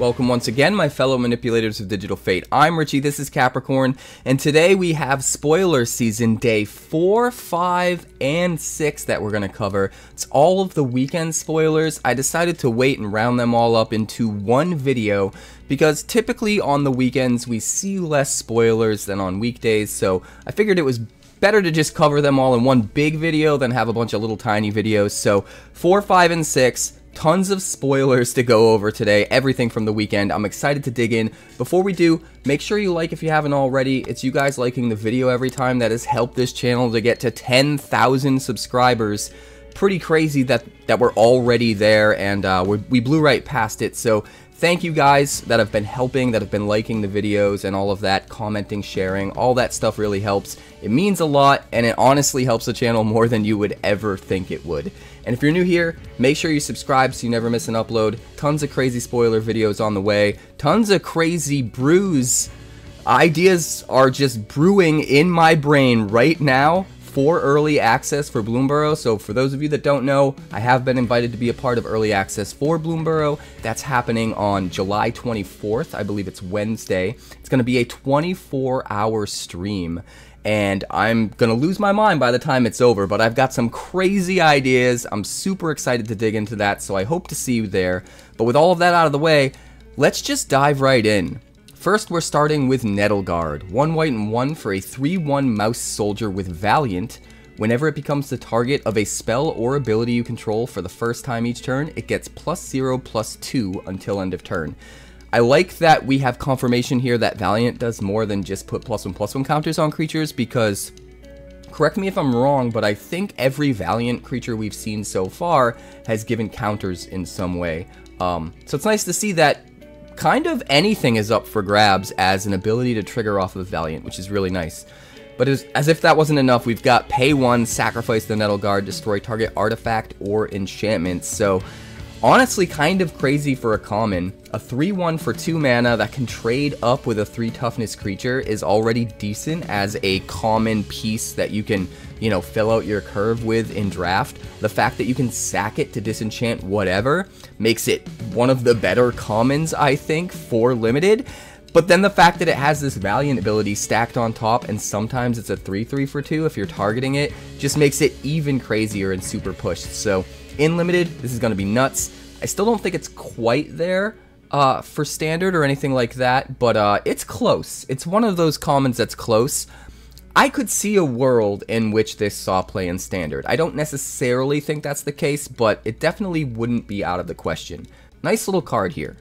Welcome once again, my fellow manipulators of digital fate. I'm Richie, this is Capricorn, and today we have spoiler season day 4, 5, and 6 that we're going to cover. It's all of the weekend spoilers. I decided to wait and round them all up into one video because typically on the weekends we see less spoilers than on weekdays, so I figured it was better to just cover them all in one big video than have a bunch of little tiny videos. So 4, 5, and 6. Tons of spoilers to go over today, everything from the weekend. I'm excited to dig in. Before we do, make sure you like if you haven't already. It's you guys liking the video every time that has helped this channel to get to 10,000 subscribers. Pretty crazy that we're already there, and we blew right past it. So thank you guys that have been helping, that have been liking the videos and all of that, commenting, sharing, all that stuff really helps. It means a lot, and it honestly helps the channel more than you would ever think it would. And if you're new here, make sure you subscribe so you never miss an upload. Tons of crazy spoiler videos on the way. Tons of crazy brews. Ideas are just brewing in my brain right now for early access for Bloomburrow. So for those of you that don't know, I have been invited to be a part of early access for Bloomburrow. That's happening on July 24th. I believe it's Wednesday. It's going to be a 24-hour stream, and I'm going to lose my mind by the time it's over, but I've got some crazy ideas. I'm super excited to dig into that, so I hope to see you there. But with all of that out of the way, let's just dive right in. First, we're starting with Nettleguard. 1 white and 1 for a 3/1 mouse soldier with Valiant. Whenever it becomes the target of a spell or ability you control for the first time each turn, it gets +0/+2 until end of turn. I like that we have confirmation here that Valiant does more than just put +1/+1 counters on creatures, because, correct me if I'm wrong, but I think every Valiant creature we've seen so far has given counters in some way. So it's nice to see that kind of anything is up for grabs as an ability to trigger off of Valiant, which is really nice. But as if that wasn't enough, we've got pay 1, sacrifice the Nettleguard, destroy target artifact or enchantment. So honestly, kind of crazy for a common. A 3/1 for 2 mana that can trade up with a 3 toughness creature is already decent as a common piece that you can, you know, fill out your curve with in draft. The fact that you can sack it to disenchant whatever makes it one of the better commons, I think, for limited. But then the fact that it has this Valiant ability stacked on top, and sometimes it's a 3/3 for 2 if you're targeting it, just makes it even crazier and super pushed. So in limited, this is going to be nuts. I still don't think it's quite there for standard or anything like that, but it's close. It's one of those commons that's close. I could see a world in which this saw play in standard. I don't necessarily think that's the case, but it definitely wouldn't be out of the question. Nice little card here.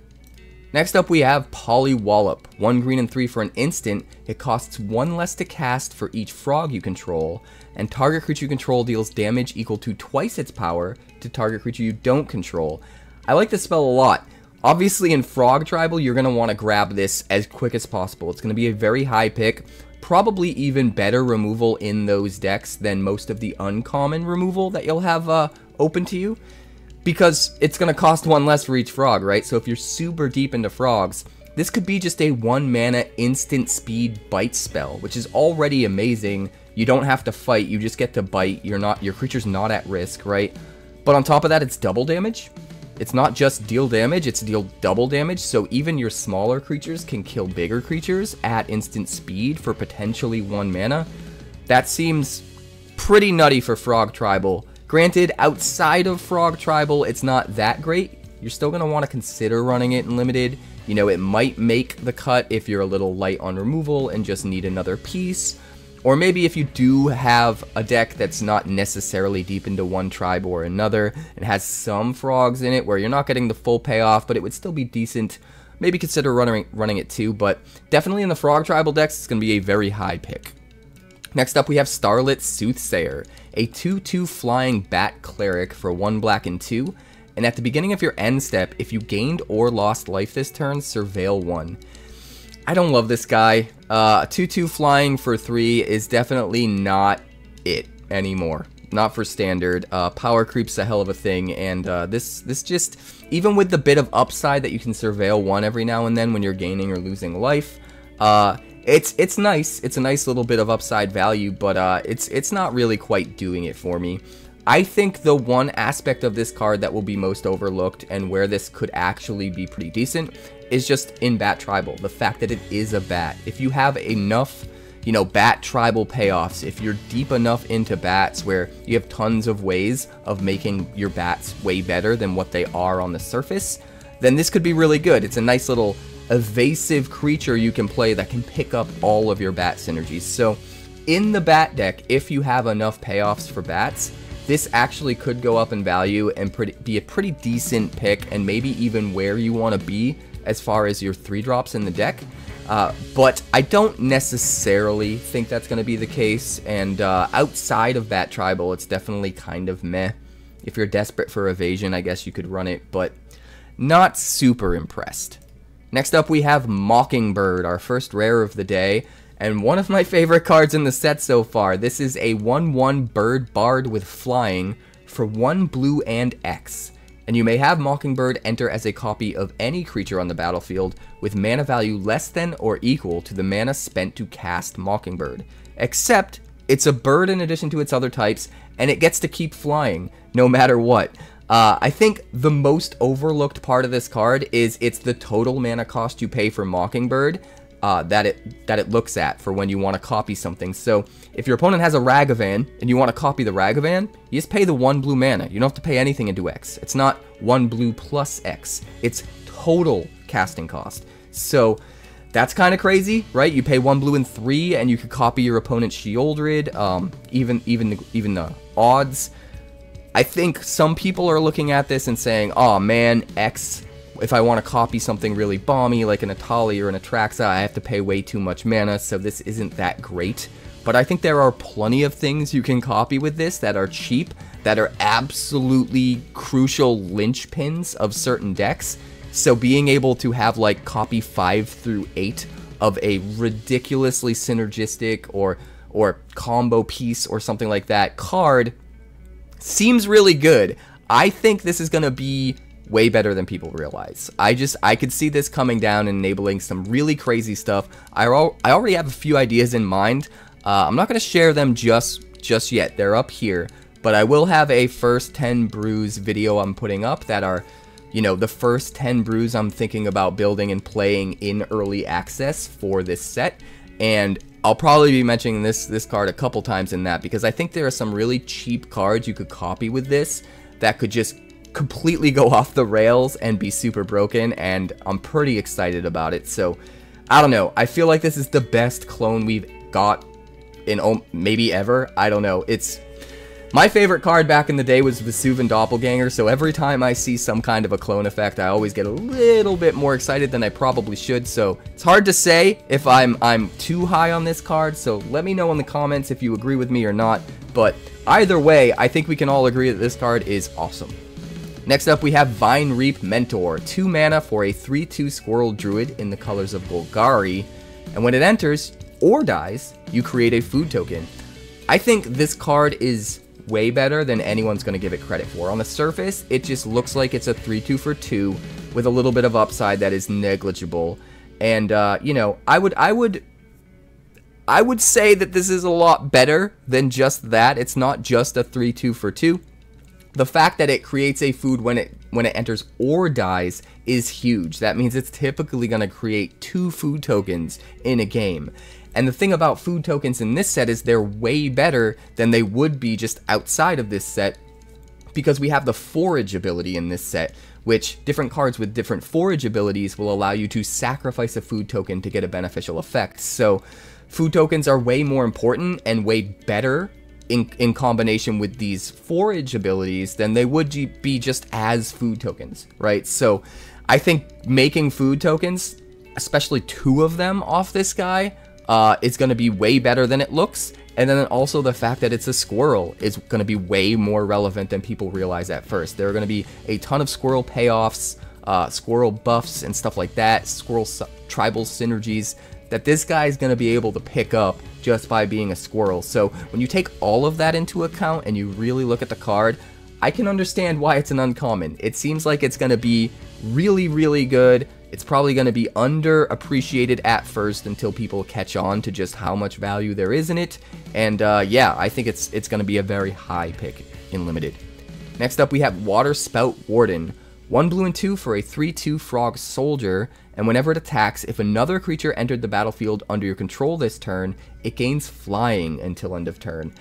Next up, we have Poly Wallop. 1 green and 3 for an instant. It costs 1 less to cast for each frog you control, and target creature you control deals damage equal to twice its power to target creature you don't control. I like this spell a lot. Obviously, in Frog Tribal, you're going to want to grab this as quick as possible. It's going to be a very high pick. Probably even better removal in those decks than most of the uncommon removal that you'll have open to you, because it's going to cost 1 less for each frog, right? So if you're super deep into frogs, this could be just a 1 mana instant speed bite spell, which is already amazing. You don't have to fight, you just get to bite. Your creature's not at risk, right? But on top of that, it's double damage. It's not just deal damage, it's deal double damage, so even your smaller creatures can kill bigger creatures at instant speed for potentially 1 mana. That seems pretty nutty for Frog Tribal. Granted, outside of Frog Tribal, it's not that great. You're still going to want to consider running it in limited. You know, it might make the cut if you're a little light on removal and just need another piece. Or maybe if you do have a deck that's not necessarily deep into one tribe or another and has some frogs in it where you're not getting the full payoff, but it would still be decent, maybe consider running it too. But definitely in the Frog Tribal decks, it's going to be a very high pick. Next up, we have Starlit Soothsayer, a 2/2 flying bat cleric for 1 black and 2, and at the beginning of your end step, if you gained or lost life this turn, surveil 1. I don't love this guy. 2/2 flying for 3 is definitely not it anymore. Not for standard. Power creep's a hell of a thing, and this just, even with the bit of upside that you can surveil 1 every now and then when you're gaining or losing life, it's nice. It's a nice little bit of upside value, but it's not really quite doing it for me. I think the one aspect of this card that will be most overlooked and where this could actually be pretty decent is just in Bat Tribal, the fact that it is a bat. If you have enough, you know, Bat Tribal payoffs, if you're deep enough into bats where you have tons of ways of making your bats way better than what they are on the surface, then this could be really good. It's a nice little evasive creature you can play that can pick up all of your bat synergies. So in the bat deck, if you have enough payoffs for bats, this actually could go up in value and be a pretty decent pick, and maybe even where you want to be as far as your 3-drops in the deck. But I don't necessarily think that's going to be the case, and outside of Bat Tribal, it's definitely kind of meh. If you're desperate for evasion, I guess you could run it, but not super impressed. Next up, we have Mockingbird, our first rare of the day, and one of my favorite cards in the set so far. This is a 1-1 bird bard with flying for 1 blue and X. And you may have Mockingbird enter as a copy of any creature on the battlefield with mana value less than or equal to the mana spent to cast Mockingbird. Except, it's a bird in addition to its other types, and it gets to keep flying, no matter what. I think the most overlooked part of this card is it's the total mana cost you pay for Mockingbird that it looks at for when you want to copy something. So if your opponent has a Ragavan and you want to copy the Ragavan, you just pay the 1 blue mana. You don't have to pay anything into X. It's not 1 blue plus X. It's total casting cost. So that's kind of crazy, right? You pay 1 blue and 3 and you could copy your opponent's Sheoldred, even the odds. I think some people are looking at this and saying, oh man, X, if I want to copy something really balmy like an Atali or an Atraxa, I have to pay way too much mana, so this isn't that great. But I think there are plenty of things you can copy with this that are cheap, that are absolutely crucial linchpins of certain decks. So being able to have like copy 5 through 8 of a ridiculously synergistic or combo piece or something like that card seems really good. I think this is going to be way better than people realize. I could see this coming down and enabling some really crazy stuff. I already have a few ideas in mind. I'm not going to share them just yet. They're up here. But I will have a first 10 brews video I'm putting up that are, you know, the first 10 brews I'm thinking about building and playing in early access for this set. And I'll probably be mentioning this card a couple times in that, because I think there are some really cheap cards you could copy with this that could just completely go off the rails and be super broken, and I'm pretty excited about it. So I don't know, I feel like this is the best clone we've got in maybe ever. I don't know. It's my favorite card back in the day was Vesuvan Doppelganger, so every time I see some kind of a clone effect, I always get a little bit more excited than I probably should. So it's hard to say if I'm too high on this card, so let me know in the comments if you agree with me or not. But either way, I think we can all agree that this card is awesome. Next up, we have Vine Reap Mentor, 2 mana for a 3/2 Squirrel Druid in the colors of Golgari, and when it enters or dies, you create a food token. I think this card is way better than anyone's going to give it credit for. On the surface, it just looks like it's a 3/2 for 2 with a little bit of upside that is negligible, and you know, I would say that this is a lot better than just that. It's not just a 3/2 for 2. The fact that it creates a food when it enters or dies is huge. That means it's typically going to create 2 food tokens in a game. And the thing about food tokens in this set is they're way better than they would be just outside of this set, because we have the forage ability in this set, which different cards with different forage abilities will allow you to sacrifice a food token to get a beneficial effect. So food tokens are way more important and way better in combination with these forage abilities than they would be just as food tokens, right? So I think making food tokens, especially 2 of them off this guy, is going to be way better than it looks. And then also the fact that it's a squirrel is going to be way more relevant than people realize at first. There are going to be a ton of squirrel payoffs, squirrel buffs and stuff like that, squirrel tribal synergies that this guy is going to be able to pick up just by being a squirrel. So when you take all of that into account and you really look at the card, I can understand why it's an uncommon. It seems like it's going to be really, really good, It's probably going to be underappreciated at first until people catch on to just how much value there is in it. And yeah, I think it's going to be a very high pick in Limited. Next up, we have Water Spout Warden. 1 blue and 2 for a 3/2 Frog Soldier, and whenever it attacks, if another creature entered the battlefield under your control this turn, it gains flying until end of turn.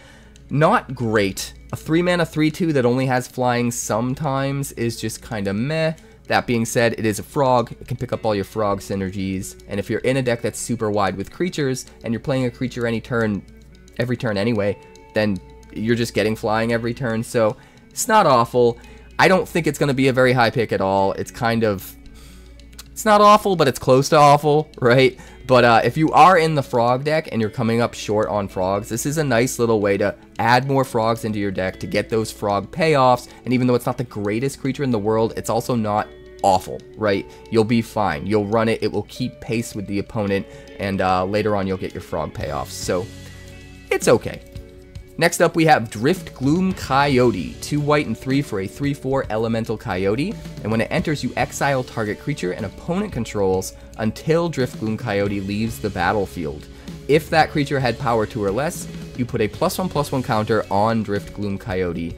Not great. A 3-mana 3/2 that only has flying sometimes is just kinda meh. That being said, it is a frog, it can pick up all your frog synergies, and if you're in a deck that's super wide with creatures, and you're playing a creature every turn anyway, then you're just getting flying every turn, so it's not awful. I don't think it's going to be a very high pick at all. It's kind of... it's not awful, but it's close to awful, right? But if you are in the frog deck and you're coming up short on frogs, this is a nice little way to add more frogs into your deck to get those frog payoffs. And even though it's not the greatest creature in the world, it's also not awful, right? You'll be fine. You'll run it. It will keep pace with the opponent. And later on, you'll get your frog payoffs. So it's okay. Next up, we have Drift Gloom Coyote, 2 white and 3 for a 3/4 Elemental Coyote, and when it enters, you exile target creature an opponent controls until Drift Gloom Coyote leaves the battlefield. If that creature had power 2 or less, you put a +1/+1 counter on Drift Gloom Coyote.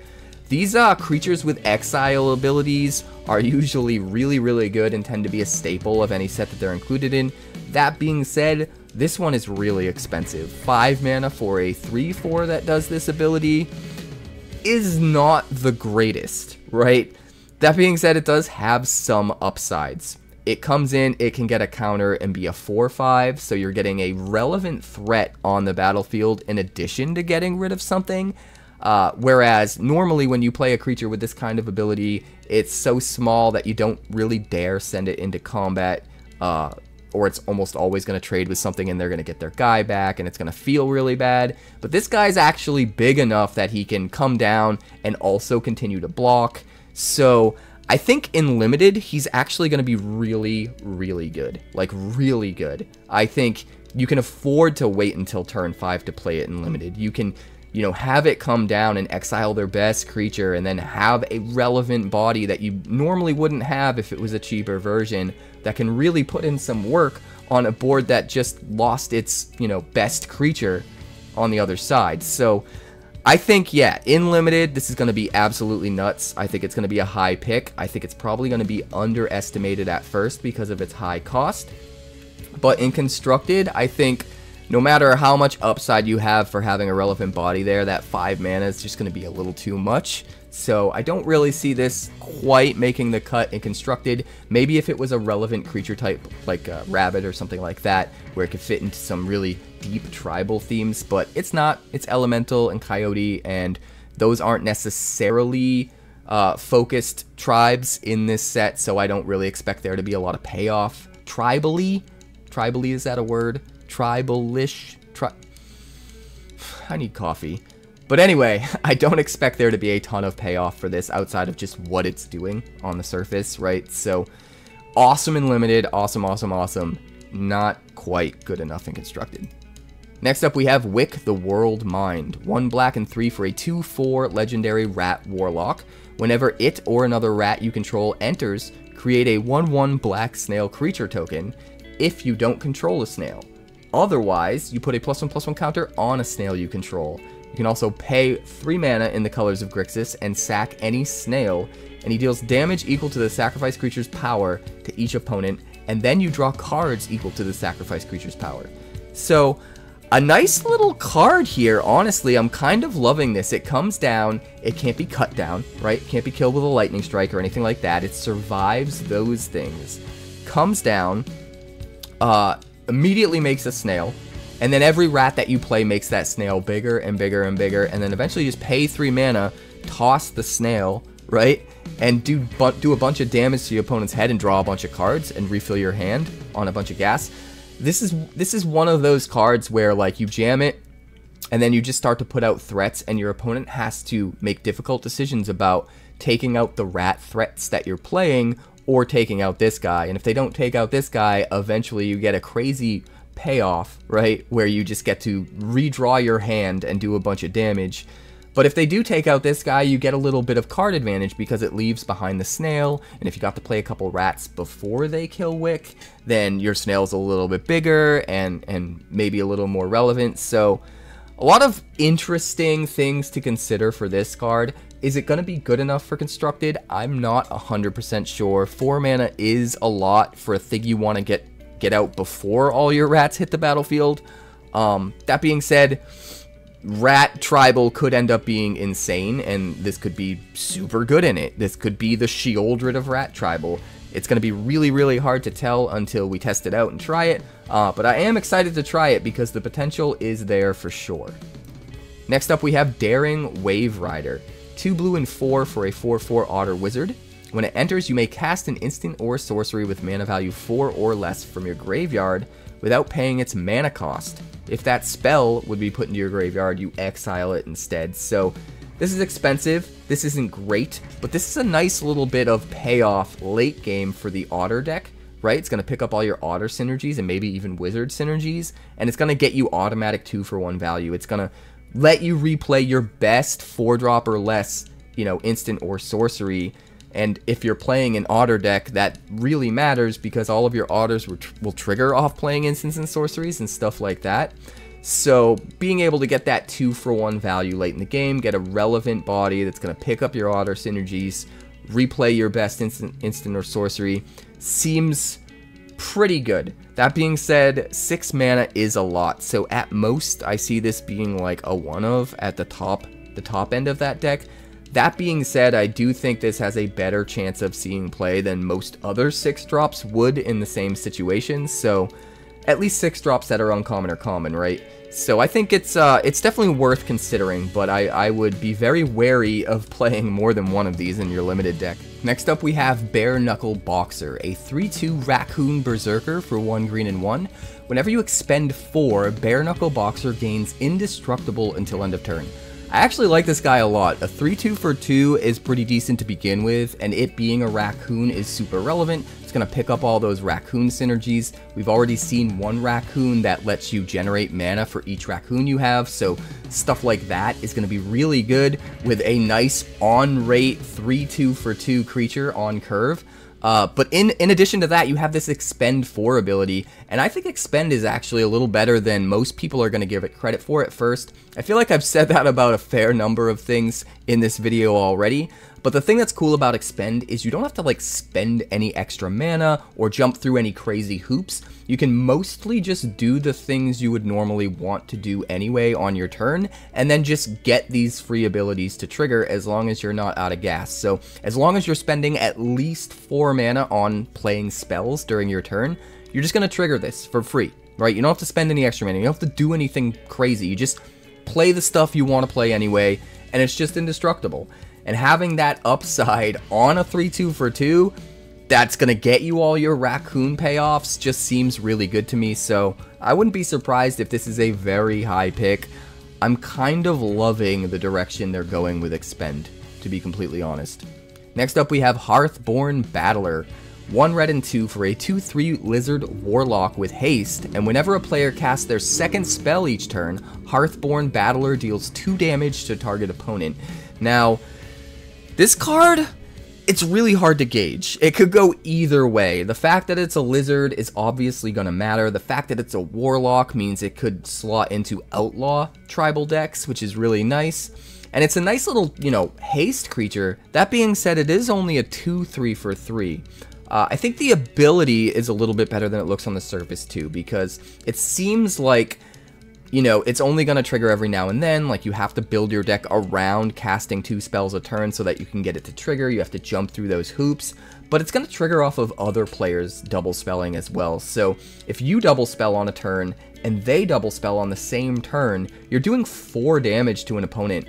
These creatures with exile abilities are usually really, really good and tend to be a staple of any set that they're included in. That being said, this one is really expensive. 5 mana for a 3/4 that does this ability is not the greatest, right? That being said, it does have some upsides. It comes in, it can get a counter and be a 4/5, so you're getting a relevant threat on the battlefield in addition to getting rid of something. Whereas normally when you play a creature with this kind of ability, it's so small that you don't really dare send it into combat, or it's almost always going to trade with something and they're going to get their guy back and it's going to feel really bad. But this guy's actually big enough that he can come down and also continue to block. So I think in Limited, he's actually going to be really, really good. Like, really good. I think you can afford to wait until turn 5 to play it in Limited. You can, you know, have it come down and exile their best creature and then have a relevant body that you normally wouldn't have if it was a cheaper version that can really put in some work on a board that just lost its, you know, best creature on the other side. So I think, yeah, in Limited, this is going to be absolutely nuts. I think it's going to be a high pick. I think it's probably going to be underestimated at first because of its high cost. But in Constructed, I think no matter how much upside you have for having a relevant body there, that 5 mana is just going to be a little too much. So I don't really see this quite making the cut in Constructed. Maybe if it was a relevant creature type like a rabbit or something like that, where it could fit into some really deep tribal themes, but it's not. It's elemental and coyote, and those aren't necessarily focused tribes in this set, so I don't really expect there to be a lot of payoff. Tribally? Tribally, is that a word? Tribalish. I need coffee. But anyway, I don't expect there to be a ton of payoff for this outside of just what it's doing on the surface, right? So awesome in Limited, awesome, awesome, awesome. Not quite good enough in Constructed. Next up, we have Wick the Whorled Mind. 1 black and 3 for a 2/4 legendary rat warlock. Whenever it or another rat you control enters, create a 1/1 black snail creature token if you don't control a snail. Otherwise, you put a +1/+1 counter on a snail you control. You can also pay 3 mana in the colors of Grixis and sack any snail, and he deals damage equal to the sacrifice creature's power to each opponent, and then you draw cards equal to the sacrifice creature's power. So, a nice little card here, honestly. I'm kind of loving this. It comes down, it can't be cut down, right? It can't be killed with a lightning strike or anything like that. It survives those things. Comes down, immediately makes a snail, and then every rat that you play makes that snail bigger and bigger and bigger, and then eventually you just pay 3 mana, toss the snail, right, and do a bunch of damage to your opponent's head and draw a bunch of cards and refill your hand on a bunch of gas. This is one of those cards where, like, you jam it and then you just start to put out threats, and your opponent has to make difficult decisions about taking out the rat threats that you're playing or taking out this guy. And if they don't take out this guy, eventually you get a crazy payoff, right, where you just get to redraw your hand and do a bunch of damage. But if they do take out this guy, you get a little bit of card advantage because it leaves behind the snail, and if you got to play a couple rats before they kill Wick, then your snail's a little bit bigger and maybe a little more relevant. So a lot of interesting things to consider for this card. Is it going to be good enough for Constructed? I'm not 100% sure. 4 mana is a lot for a thing you want to get out before all your rats hit the battlefield. That being said, Rat Tribal could end up being insane, and this could be super good in it. This could be the Sheoldred of Rat Tribal. It's going to be really, really hard to tell until we test it out and try it, but I am excited to try it because the potential is there for sure. Next up, we have Daring Waverider. 2 blue and 4 for a 4/4 Otter Wizard. When it enters, you may cast an instant or sorcery with mana value 4 or less from your graveyard without paying its mana cost. If that spell would be put into your graveyard, you exile it instead. So this is expensive, this isn't great, but this is a nice little bit of payoff late game for the Otter deck, right? It's going to pick up all your Otter synergies and maybe even Wizard synergies, and it's going to get you automatic 2-for-1 value. It's going to let you replay your best 4-drop or less, you know, instant or sorcery. And if you're playing an Otter deck, that really matters because all of your Otters will trigger off playing instants and sorceries and stuff like that. So being able to get that 2-for-1 value late in the game, get a relevant body that's going to pick up your Otter synergies, replay your best instant or sorcery, seems pretty good. That being said, 6 mana is a lot. So at most, I see this being like a 1-of at the top end of that deck. That being said, I do think this has a better chance of seeing play than most other 6-drops would in the same situation, so at least 6-drops that are uncommon or common, right? So I think it's definitely worth considering, but I would be very wary of playing more than one of these in your limited deck. Next up, we have Bare Knuckle Boxer, a 3/2 Raccoon Berserker for 1 green and 1. Whenever you expend 4, Bare Knuckle Boxer gains indestructible until end of turn. I actually like this guy a lot. A 3-2 for 2 is pretty decent to begin with, and it being a raccoon is super relevant. It's going to pick up all those raccoon synergies. We've already seen one raccoon that lets you generate mana for each raccoon you have, so stuff like that is going to be really good with a nice on-rate 3-2 for 2 creature on curve. But in addition to that, you have this Expend 4 ability, and I think Expend is actually a little better than most people are going to give it credit for at first. I feel like I've said that about a fair number of things in this video already, but the thing that's cool about Expend is you don't have to like spend any extra mana or jump through any crazy hoops. You can mostly just do the things you would normally want to do anyway on your turn, and then just get these free abilities to trigger as long as you're not out of gas. So as long as you're spending at least 4 mana on playing spells during your turn, you're just going to trigger this for free, right? You don't have to spend any extra mana, you don't have to do anything crazy, you just play the stuff you want to play anyway, and it's just indestructible. And having that upside on a 3-2 for 2, that's going to get you all your raccoon payoffs, just seems really good to me, so I wouldn't be surprised if this is a very high pick. I'm kind of loving the direction they're going with Expend, to be completely honest. Next up, we have Hearthborn Battler. 1 red and 2 for a 2/3 Lizard Warlock with haste, and whenever a player casts their second spell each turn, Hearthborn Battler deals 2 damage to target opponent. Now, this card, it's really hard to gauge. It could go either way. The fact that it's a lizard is obviously going to matter. The fact that it's a warlock means it could slot into outlaw tribal decks, which is really nice. And it's a nice little, you know, haste creature. That being said, it is only a 2/3 for 3. I think the ability is a little bit better than it looks on the surface too, because it seems like, you know, it's only going to trigger every now and then. Like, you have to build your deck around casting 2 spells a turn so that you can get it to trigger. You have to jump through those hoops, but it's going to trigger off of other players double spelling as well. So if you double spell on a turn and they double spell on the same turn, you're doing 4 damage to an opponent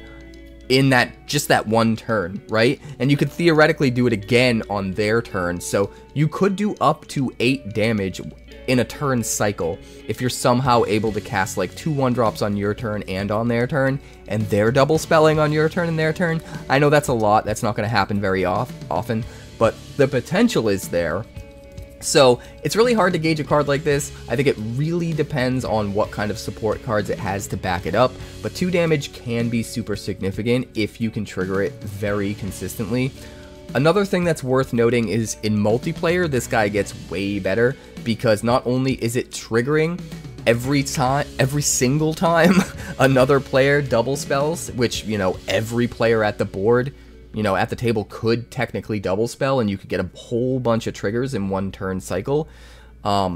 in just that one turn, right? And you could theoretically do it again on their turn, so you could do up to 8 damage in a turn cycle if you're somehow able to cast like 2 1-drops on your turn and on their turn, and they're double spelling on your turn and their turn. I know that's a lot, that's not going to happen very often, but the potential is there. So it's really hard to gauge a card like this. I think it really depends on what kind of support cards it has to back it up, but 2 damage can be super significant if you can trigger it very consistently. Another thing that's worth noting is in multiplayer, this guy gets way better because not only is it triggering every single time another player double spells, which, you know, every player at the board, you know, at the table could technically double spell, and you could get a whole bunch of triggers in one turn cycle. But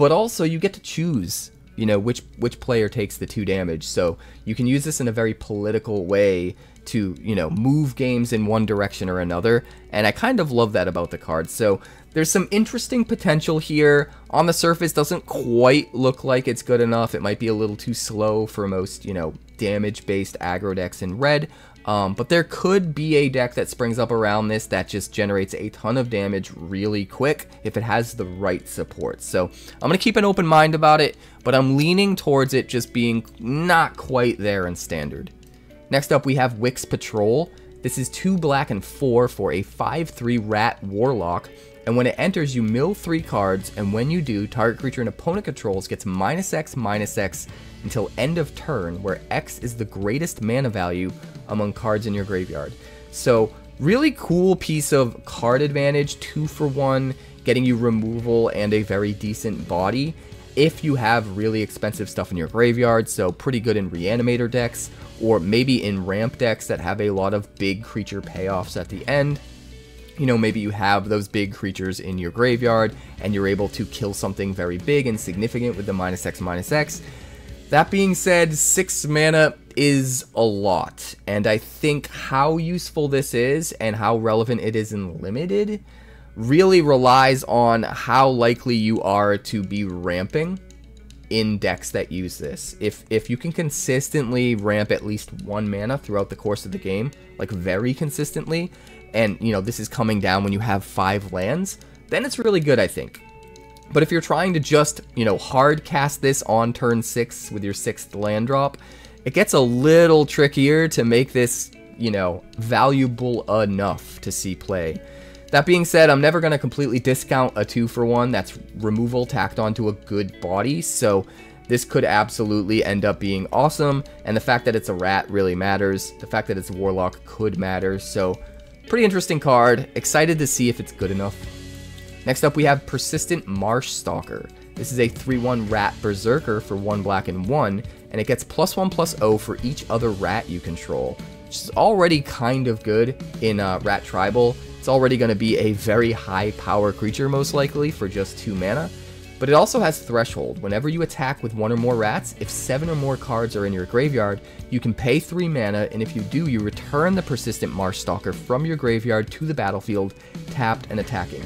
also you get to choose, you know, which player takes the 2 damage. So you can use this in a very political way to, you know, move games in one direction or another. And I kind of love that about the card. So there's some interesting potential here. On the surface, doesn't quite look like it's good enough. It might be a little too slow for most, you know, damage-based aggro decks in red. But there could be a deck that springs up around this that just generates a ton of damage really quick if it has the right support. So I'm going to keep an open mind about it, but I'm leaning towards it just being not quite there in standard. Next up, we have Wix's Patrol. This is 2 black and 4 for a 5/3 rat warlock. And when it enters, you mill 3 cards, and when you do, target creature an opponent controls gets -X, -X until end of turn, where X is the greatest mana value among cards in your graveyard. So really cool piece of card advantage, 2 for 1, getting you removal and a very decent body if you have really expensive stuff in your graveyard, so pretty good in reanimator decks, or maybe in ramp decks that have a lot of big creature payoffs at the end. You know, maybe you have those big creatures in your graveyard and you're able to kill something very big and significant with the -X, -X. That being said, 6 mana is a lot, and I think how useful this is and how relevant it is in limited really relies on how likely you are to be ramping in decks that use this. If you can consistently ramp at least 1 mana throughout the course of the game, like very consistently, and, you know, this is coming down when you have 5 lands, then it's really good, I think. But if you're trying to just, you know, hard cast this on turn 6 with your 6th land drop, it gets a little trickier to make this, you know, valuable enough to see play. That being said, I'm never going to completely discount a 2 for 1. That's removal tacked onto a good body, so this could absolutely end up being awesome. And the fact that it's a rat really matters. The fact that it's a warlock could matter, so pretty interesting card. Excited to see if it's good enough. Next up, we have Persistent Marsh Stalker. This is a 3/1 rat berserker for 1 black and 1, and it gets +1/+0 for each other rat you control, which is already kind of good in rat tribal. It's already going to be a very high power creature, most likely, for just 2 mana. But it also has Threshold. Whenever you attack with 1 or more rats, if 7 or more cards are in your graveyard, you can pay 3 mana, and if you do, you return the Persistent Marsh Stalker from your graveyard to the battlefield, tapped and attacking.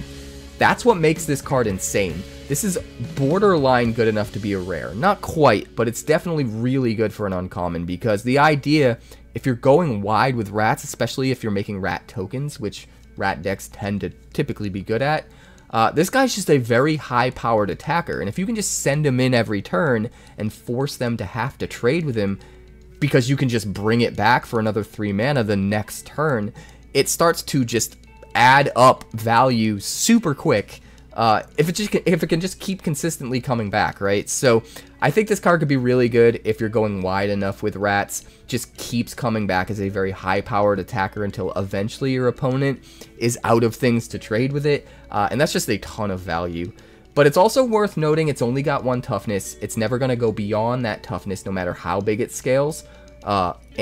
That's what makes this card insane. This is borderline good enough to be a rare. Not quite, but it's definitely really good for an uncommon, because the idea, if you're going wide with rats, especially if you're making rat tokens, which rat decks tend to typically be good at, this guy's just a very high-powered attacker, and if you can just send him in every turn and force them to have to trade with him because you can just bring it back for another 3 mana the next turn, it starts to just add up value super quick if it can just keep consistently coming back, right? So I think this card could be really good if you're going wide enough with rats. Just keeps coming back as a very high-powered attacker until eventually your opponent is out of things to trade with it, and that's just a ton of value. But it's also worth noting it's only got 1 toughness. It's never going to go beyond that toughness no matter how big it scales,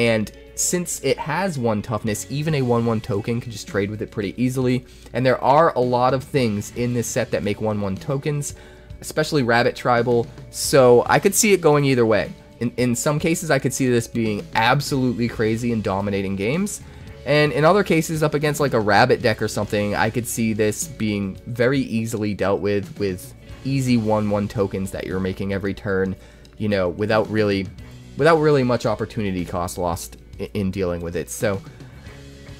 and since it has 1 toughness, even a 1/1 token can just trade with it pretty easily. And there are a lot of things in this set that make 1/1 tokens, especially Rabbit Tribal, so I could see it going either way. In some cases, I could see this being absolutely crazy and dominating games, and in other cases, up against like a Rabbit deck or something, I could see this being very easily dealt with easy 1/1 tokens that you're making every turn, you know, without really much opportunity cost lost in dealing with it. So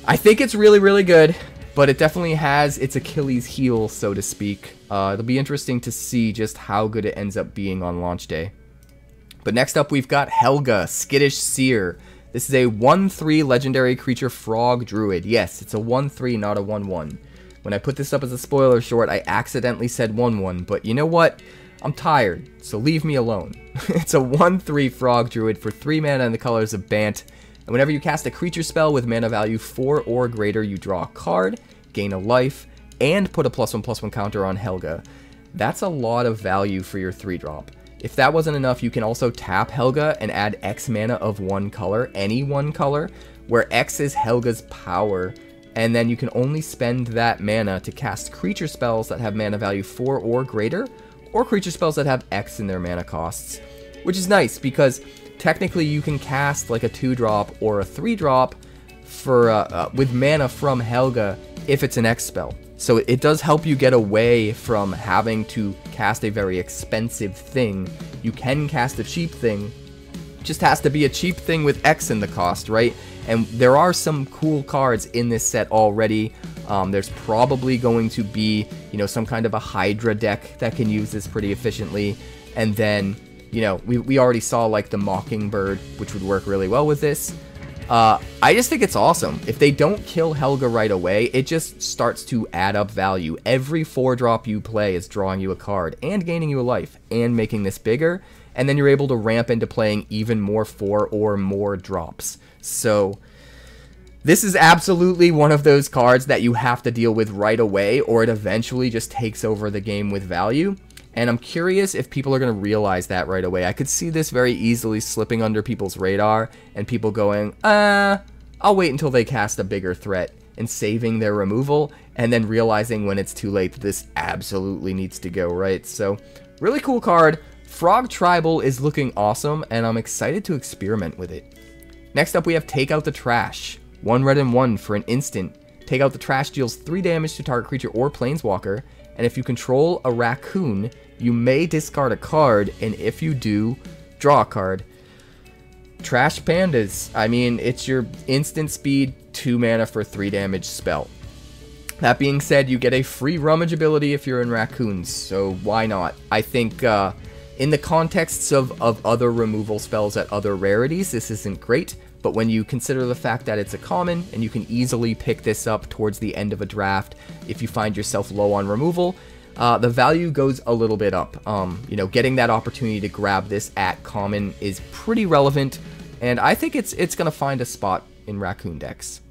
I think it's really, really good, but it definitely has its Achilles heel, so to speak. It'll be interesting to see just how good it ends up being on launch day. But next up, we've got Helga, Skittish Seer. This is a 1/3 legendary creature frog druid. Yes, it's a 1/3, not a 1/1. When I put this up as a spoiler short, I accidentally said 1-1, but you know what? I'm tired, so leave me alone. It's a 1-3 Frog Druid for 3 mana in the colors of Bant, and whenever you cast a creature spell with mana value 4 or greater, you draw a card, gain a life, and put a +1/+1 counter on Helga. That's a lot of value for your 3-drop. If that wasn't enough, you can also tap Helga and add X mana of one color, any one color, where X is Helga's power, and then you can only spend that mana to cast creature spells that have mana value 4 or greater, or creature spells that have X in their mana costs, which is nice because technically you can cast like a 2-drop or a 3-drop for with mana from Helga if it's an X spell. So it does help you get away from having to cast a very expensive thing. You can cast a cheap thing, it just has to be a cheap thing with X in the cost, right? And there are some cool cards in this set already. There's probably going to be, you know, some kind of a Hydra deck that can use this pretty efficiently. And then, you know, we already saw like the Mockingbird, which would work really well with this. I just think it's awesome. If they don't kill Helga right away, it just starts to add up value. Every 4-drop you play is drawing you a card and gaining you a life and making this bigger. And then you're able to ramp into playing even more 4 or more drops. So this is absolutely one of those cards that you have to deal with right away, or it eventually just takes over the game with value. And I'm curious if people are going to realize that right away. I could see this very easily slipping under people's radar and people going, I'll wait until they cast a bigger threat and saving their removal and then realizing when it's too late that this absolutely needs to go, right? So, really cool card. Frog Tribal is looking awesome and I'm excited to experiment with it. Next up we have Take Out the Trash. 1 red and 1 for an instant. Take Out the Trash deals 3 damage to target creature or planeswalker. And if you control a raccoon, you may discard a card, and if you do, draw a card. Trash Pandas. I mean, it's your instant speed, 2 mana for 3 damage spell. That being said, you get a free rummage ability if you're in raccoons, so why not? I think in the contexts of other removal spells at other rarities, this isn't great. But when you consider the fact that it's a common, and you can easily pick this up towards the end of a draft if you find yourself low on removal, the value goes a little bit up. You know, getting that opportunity to grab this at common is pretty relevant, and I think it's going to find a spot in Raccoon decks.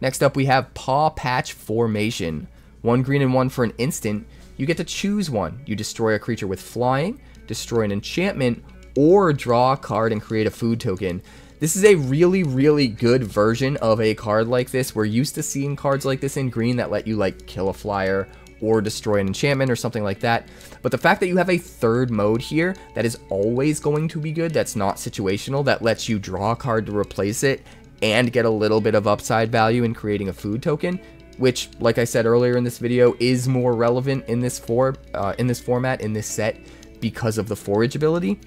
Next up we have Paw Patch Formation. 1 green and 1 for an instant. You get to choose one. You destroy a creature with flying, destroy an enchantment, or draw a card and create a food token. This is a really, really good version of a card like this. We're used to seeing cards like this in green that let you, like, kill a flyer or destroy an enchantment or something like that. But the fact that you have a third mode here that is always going to be good, that's not situational, that lets you draw a card to replace it and get a little bit of upside value in creating a food token, which, like I said earlier in this video, is more relevant in this format, in this set, because of the forage ability.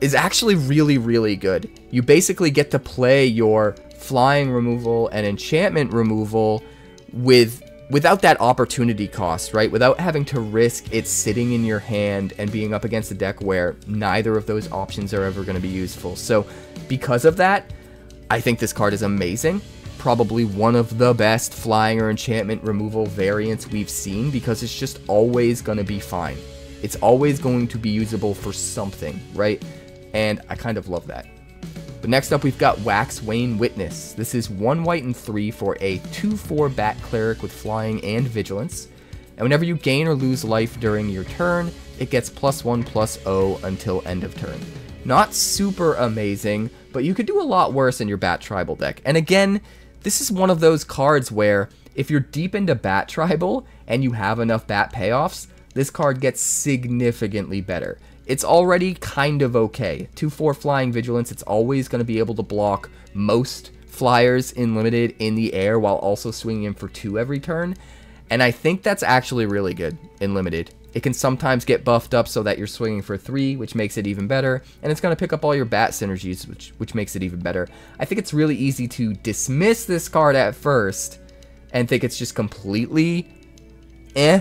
Is actually really, really good. You basically get to play your flying removal and enchantment removal without that opportunity cost, right? Without having to risk it sitting in your hand and being up against a deck where neither of those options are ever going to be useful. So because of that, I think this card is amazing. Probably one of the best flying or enchantment removal variants we've seen because it's just always going to be fine. It's always going to be usable for something, right? And I kind of love that. But next up, we've got Waxwane Witness. This is 1 white and 3 for a 2/4 Bat Cleric with flying and vigilance. And whenever you gain or lose life during your turn, it gets +1/+0 until end of turn. Not super amazing, but you could do a lot worse in your Bat Tribal deck. And again, this is one of those cards where if you're deep into Bat Tribal and you have enough Bat payoffs, this card gets significantly better. It's already kind of okay. 2/4 flying vigilance, it's always going to be able to block most flyers in limited in the air while also swinging in for 2 every turn. And I think that's actually really good in limited. It can sometimes get buffed up so that you're swinging for 3, which makes it even better. And it's going to pick up all your bat synergies, which makes it even better. I think it's really easy to dismiss this card at first and think it's just completely eh,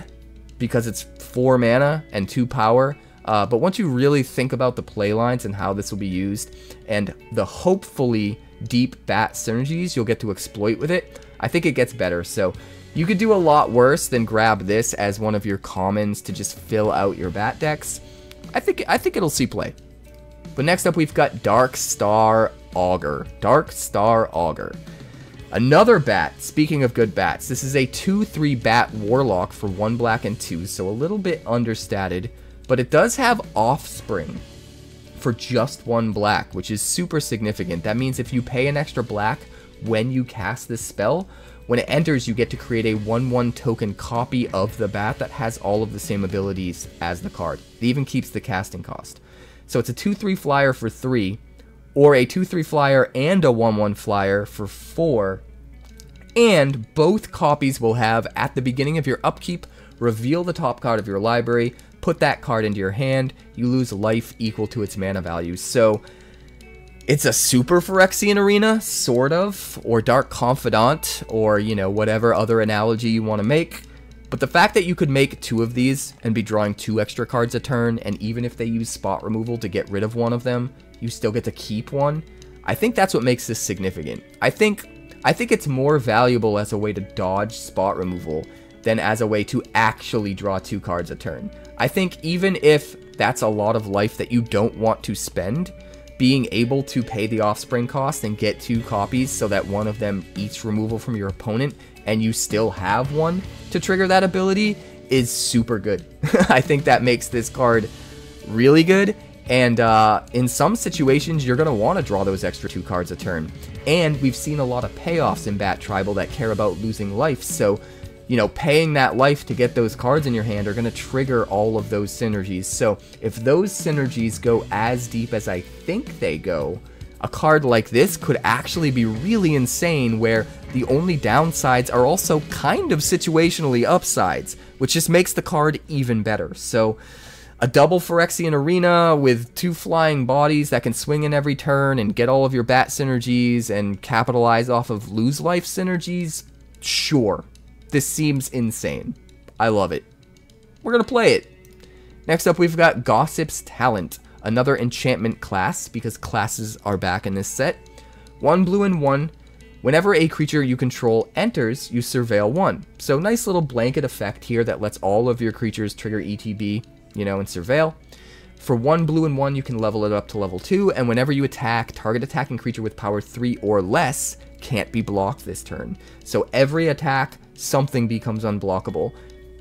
because it's 4 mana and 2 power, but once you really think about the play lines and how this will be used and the hopefully deep bat synergies you'll get to exploit with it, I think it gets better. So You could do a lot worse than grab this as one of your commons to just fill out your bat decks. I think it'll see play. But next up we've got Dark Star Augur. Dark Star Augur. Another bat. Speaking of good bats, this is a 2/3 bat warlock for 1 black and 2, so a little bit understated, but it does have offspring for just 1 black, which is super significant. That means if you pay an extra black when you cast this spell, when it enters, you get to create a 1/1 token copy of the bat that has all of the same abilities as the card. It even keeps the casting cost. So it's a 2/3 flyer for 3, or a 2/3 flyer and a 1/1 flyer for 4, and both copies will have, at the beginning of your upkeep, reveal the top card of your library, put that card into your hand, you lose life equal to its mana value. So it's a super Phyrexian Arena, sort of, or Dark Confidant, or, you know, whatever other analogy you want to make. But the fact that you could make 2 of these and be drawing 2 extra cards a turn, and even if they use spot removal to get rid of one of them, you still get to keep one, I think that's what makes this significant. I think it's more valuable as a way to dodge spot removal than as a way to actually draw 2 cards a turn. I think even if that's a lot of life that you don't want to spend, being able to pay the offspring cost and get 2 copies so that one of them eats removal from your opponent and you still have one to trigger that ability is super good. I think that makes this card really good, and in some situations you're going to want to draw those extra 2 cards a turn. And we've seen a lot of payoffs in Bat Tribal that care about losing life, so you know, paying that life to get those cards in your hand are going to trigger all of those synergies. So if those synergies go as deep as I think they go, a card like this could actually be really insane, where the only downsides are also kind of situationally upsides, which just makes the card even better. So a double Phyrexian Arena with 2 flying bodies that can swing in every turn and get all of your bat synergies and capitalize off of lose life synergies, sure. This seems insane. I love it. We're going to play it. Next up, we've got Gossip's Talent, another enchantment class, because classes are back in this set. 1 blue and 1. Whenever a creature you control enters, you surveil 1. So nice little blanket effect here that lets all of your creatures trigger ETB, you know, and surveil. For 1 blue and 1, you can level it up to level 2, and whenever you attack, target attacking creature with power 3 or less can't be blocked this turn. So every attack, something becomes unblockable.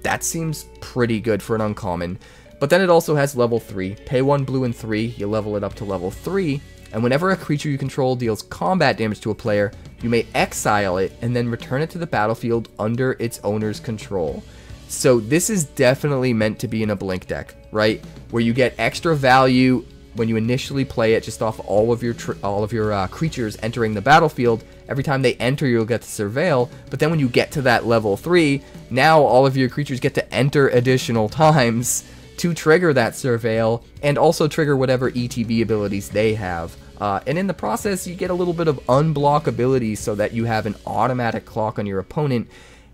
That seems pretty good for an uncommon. But then it also has level 3. Pay 1 blue and 3, you level it up to level 3, and whenever a creature you control deals combat damage to a player, you may exile it and then return it to the battlefield under its owner's control. So this is definitely meant to be in a blink deck, right? Where you get extra value when you initially play it just off all of your creatures entering the battlefield. Every time they enter, you'll get to surveil, but then when you get to that level 3, now all of your creatures get to enter additional times to trigger that surveil, and also trigger whatever ETB abilities they have. And in the process, you get a little bit of unblockability so that you have an automatic clock on your opponent.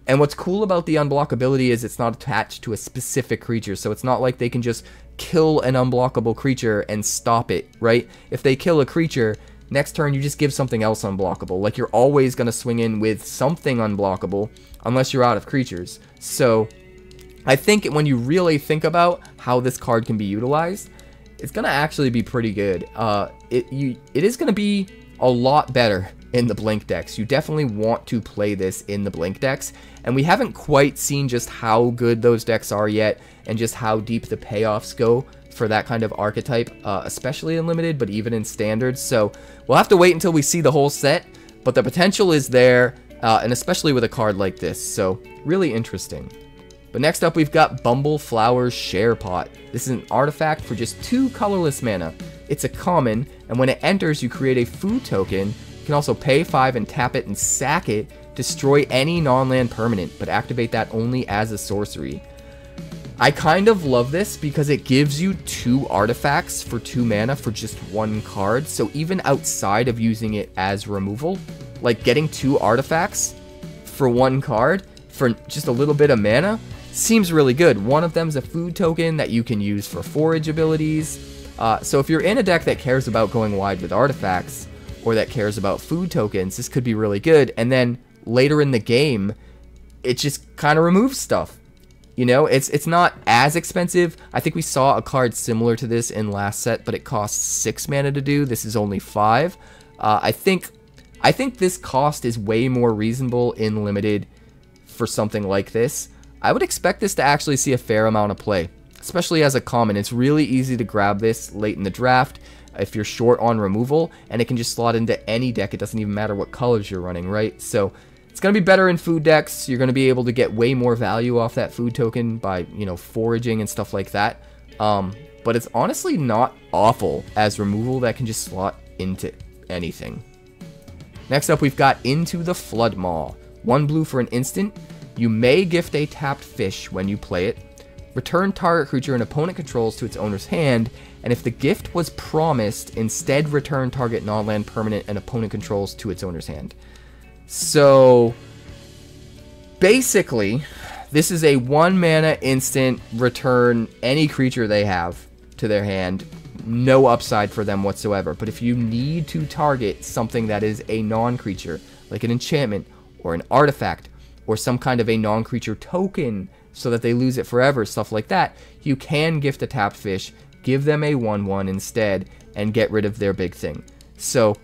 And what's cool about the unblockability is it's not attached to a specific creature, so it's not like they can just kill an unblockable creature and stop it, right? If they kill a creature, next turn you just give something else unblockable. Like, you're always going to swing in with something unblockable unless you're out of creatures. So I think when you really think about how this card can be utilized, it's going to actually be pretty good. It is going to be a lot better in the blink decks. You definitely want to play this in the blink decks, and we haven't quite seen just how good those decks are yet, and just how deep the payoffs go for that kind of archetype, especially in limited, but even in standard. So we'll have to wait until we see the whole set, but the potential is there, and especially with a card like this. So really interesting. But next up, we've got Bumbleflower's Sharepot. This is an artifact for just 2 colorless mana. It's a common, and when it enters, you create a food token. You can also pay 5 and tap it and sack it, destroy any non-land permanent, but activate that only as a sorcery. I kind of love this because it gives you 2 artifacts for 2 mana for just 1 card, so even outside of using it as removal, like getting 2 artifacts for 1 card for just a little bit of mana seems really good. One of them is a food token that you can use for forage abilities, so if you're in a deck that cares about going wide with artifacts, or that cares about food tokens, this could be really good. And then later in the game, it just kind of removes stuff. You know, it's not as expensive. I think we saw a card similar to this in last set, but it costs 6 mana to do. This is only 5. I think this cost is way more reasonable in limited for something like this. I would expect this to actually see a fair amount of play, especially as a common. It's really easy to grab this late in the draft if you're short on removal, and it can just slot into any deck. It doesn't even matter what colors you're running, right? So it's going to be better in food decks. You're going to be able to get way more value off that food token by, you know, foraging and stuff like that. But it's honestly not awful as removal that can just slot into anything. Next up, we've got Into the Flood Maw. 1 blue for an instant. You may gift a tapped fish when you play it. Return target creature an opponent controls to its owner's hand, and if the gift was promised, instead return target non-land permanent an opponent controls to its owner's hand. So basically, this is a 1 mana instant, return any creature they have to their hand. No upside for them whatsoever. But if you need to target something that is a non-creature, like an enchantment or an artifact or some kind of a non-creature token so that they lose it forever, stuff like that, you can gift a tapped fish, give them a 1/1 instead, and get rid of their big thing. So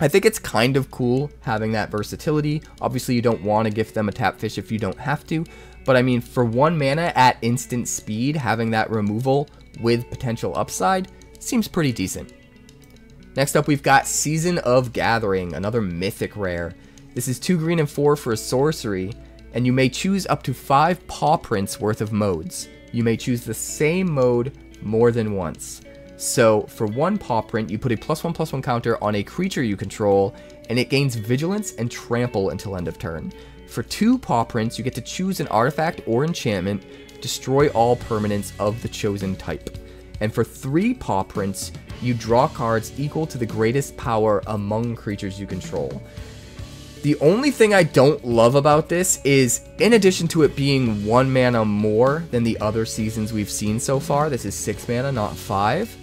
I think it's kind of cool having that versatility. Obviously, you don't want to gift them a tap fish if you don't have to, but I mean, for 1 mana at instant speed, having that removal with potential upside seems pretty decent. Next up, we've got Season of Gathering, another mythic rare. This is 2 green and 4 for a sorcery, and you may choose up to 5 paw prints worth of modes. You may choose the same mode more than once. So for 1 paw print, you put a +1/+1 counter on a creature you control, and it gains vigilance and trample until end of turn. For 2 paw prints, you get to choose an artifact or enchantment, destroy all permanents of the chosen type. And for 3 paw prints, you draw cards equal to the greatest power among creatures you control. The only thing I don't love about this is, in addition to it being 1 mana more than the other seasons we've seen so far, this is 6 mana, not 5.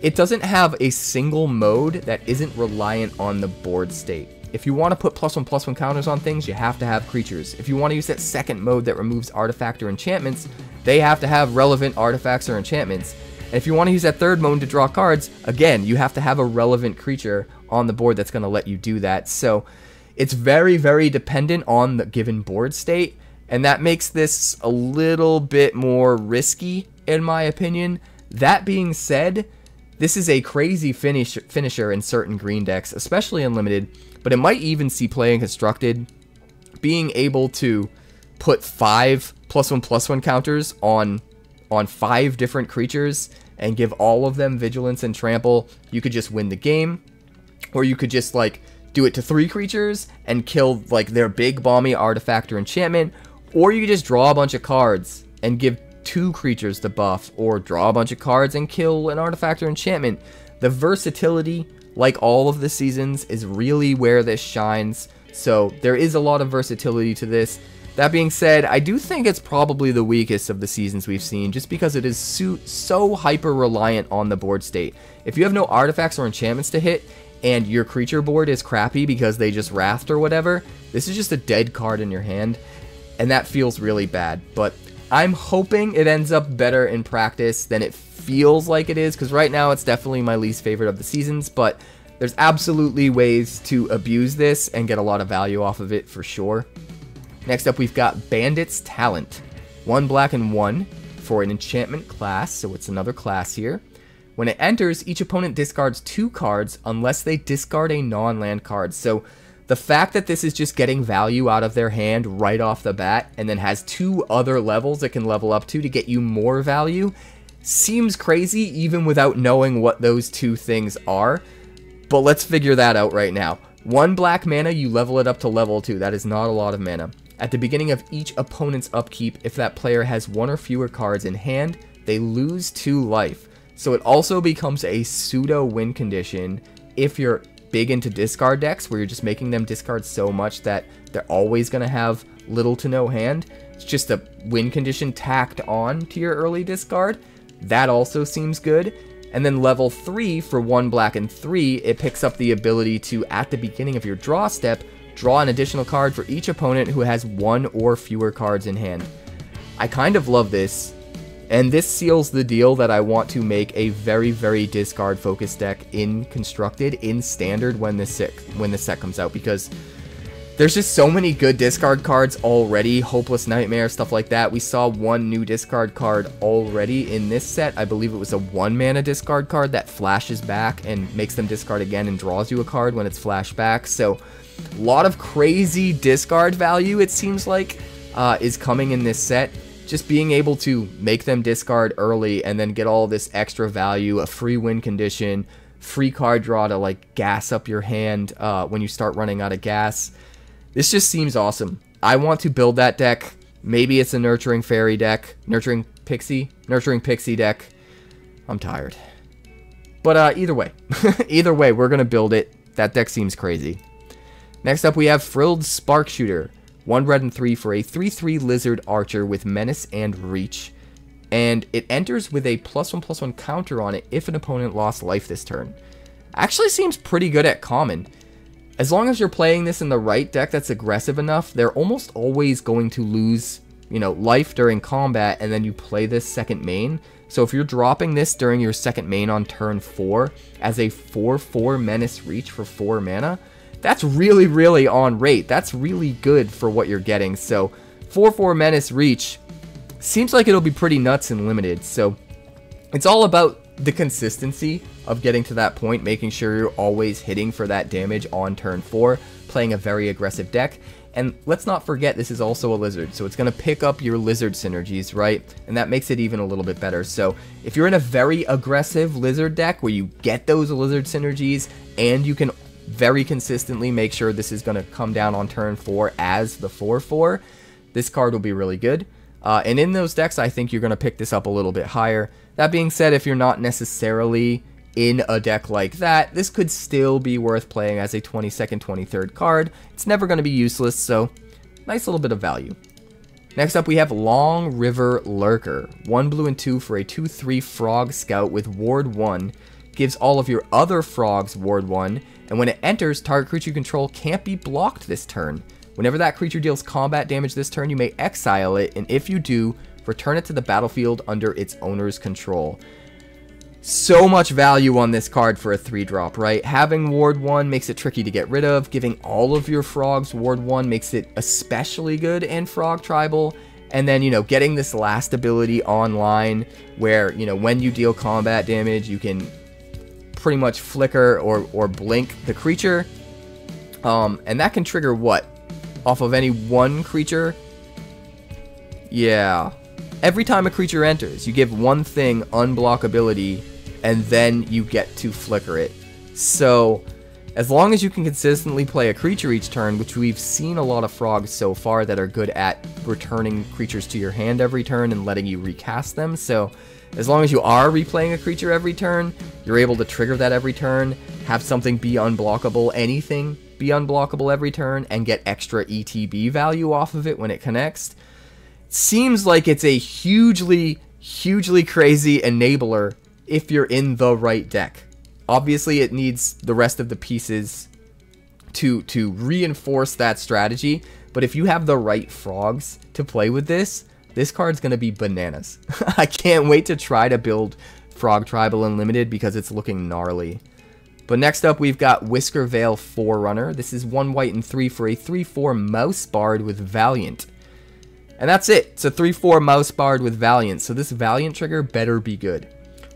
It doesn't have a single mode that isn't reliant on the board state. If you want to put +1/+1 counters on things, you have to have creatures. If you want to use that second mode that removes artifact or enchantments, they have to have relevant artifacts or enchantments. And if you want to use that third mode to draw cards, again, you have to have a relevant creature on the board that's going to let you do that. So it's very, very dependent on the given board state, and that makes this a little bit more risky, in my opinion. That being said, this is a crazy finisher in certain green decks, especially in limited, but it might even see play in constructed. Being able to put 5 +1/+1 counters on 5 different creatures and give all of them vigilance and trample, you could just win the game, or you could just like do it to 3 creatures and kill like their big bomby artifact or enchantment, or you could just draw a bunch of cards and give 2 creatures the buff, or draw a bunch of cards and kill an artifact or enchantment. The versatility, like all of the seasons, is really where this shines, so there is a lot of versatility to this. That being said, I do think it's probably the weakest of the seasons we've seen, just because it is so hyper-reliant on the board state. If you have no artifacts or enchantments to hit, and your creature board is crappy because they just wrathed or whatever, this is just a dead card in your hand, and that feels really bad, but I'm hoping it ends up better in practice than it feels like it is, because right now it's definitely my least favorite of the seasons, but there's absolutely ways to abuse this and get a lot of value off of it for sure. Next up, we've got Bandit's Talent. 1 black and 1 for an enchantment class, so it's another class here. When it enters, each opponent discards 2 cards unless they discard a non-land card. So the fact that this is just getting value out of their hand right off the bat, and then has 2 other levels it can level up to get you more value, seems crazy even without knowing what those 2 things are. But let's figure that out right now. 1 black mana, you level it up to level 2. That is not a lot of mana. At the beginning of each opponent's upkeep, if that player has 1 or fewer cards in hand, they lose 2 life. So it also becomes a pseudo win condition if you're big into discard decks, where you're just making them discard so much that they're always going to have little to no hand. It's just a win condition tacked on to your early discard. That also seems good. And then level 3 for 1 black and 3, it picks up the ability to, at the beginning of your draw step, Draw an additional card for each opponent who has one or fewer cards in hand. I kind of love this, and this seals the deal that I want to make a very, very discard-focused deck in Constructed, in Standard when the set comes out, because there's just so many good discard cards already. Hopeless Nightmare, stuff like that. We saw one new discard card already in this set. I believe it was a 1-mana discard card that flashes back and makes them discard again and draws you a card when it's flashed back. So a lot of crazy discard value, it seems like, is coming in this set. Just being able to make them discard early and then get all this extra value, a free win condition, free card draw to like gas up your hand when you start running out of gas. This just seems awesome. I want to build that deck. Maybe it's a Nurturing Fairy deck. Nurturing Pixie deck. I'm tired. But either way. Either way, we're going to build it. That deck seems crazy. Next up, we have Frilled Spark Shooter. 1 red and 3 for a 3/3 Lizard Archer with Menace and Reach. And it enters with a +1/+1 counter on it if an opponent lost life this turn. Actually seems pretty good at common. As long as you're playing this in the right deck that's aggressive enough, they're almost always going to lose, you know, life during combat, and then you play this second main. So if you're dropping this during your second main on turn 4 as a 4/4 Menace Reach for 4 mana, that's really, really on rate. That's really good for what you're getting. So 4/4 Menace Reach seems like it'll be pretty nuts and limited. So it's all about the consistency of getting to that point, making sure you're always hitting for that damage on turn 4, playing a very aggressive deck. And let's not forget, this is also a lizard, so it's going to pick up your lizard synergies, right? And that makes it even a little bit better. So if you're in a very aggressive lizard deck where you get those lizard synergies and you can very consistently make sure this is going to come down on turn 4 as the 4/4, this card will be really good. And in those decks, I think you're going to pick this up a little bit higher. That being said, if you're not necessarily in a deck like that, this could still be worth playing as a 22nd, 23rd card. It's never going to be useless, so nice little bit of value. Next up, we have Long River Lurker. 1 blue and 2 for a 2/3 Frog Scout with Ward 1. Gives all of your other frogs Ward 1, and when it enters, target creature you control can't be blocked this turn. Whenever that creature deals combat damage this turn, you may exile it, and if you do, return it to the battlefield under its owner's control. So much value on this card for a 3-drop, right? Having Ward 1 makes it tricky to get rid of. Giving all of your frogs Ward 1 makes it especially good in Frog Tribal. And then, you know, getting this last ability online where, you know, when you deal combat damage, you can pretty much flicker or blink the creature. And that can trigger what? Off of any one creature? Yeah. Every time a creature enters, you give one thing unblockability, and then you get to flicker it. So, as long as you can consistently play a creature each turn, which we've seen a lot of frogs so far that are good at returning creatures to your hand every turn and letting you recast them. So, as long as you are replaying a creature every turn, you're able to trigger that every turn, have something be unblockable, anything be unblockable every turn, and get extra ETB value off of it when it connects. Seems like it's a hugely, hugely crazy enabler if you're in the right deck. Obviously, it needs the rest of the pieces to reinforce that strategy, but if you have the right frogs to play with this, this card's going to be bananas. I can't wait to try to build Frog Tribal Unlimited because it's looking gnarly. But next up, we've got Whisker Veil Forerunner. This is 1 white and 3 for a 3/4 Mouse Bard with Valiant. And that's it. It's a 3/4 Mouse Bard with Valiant, so this Valiant trigger better be good.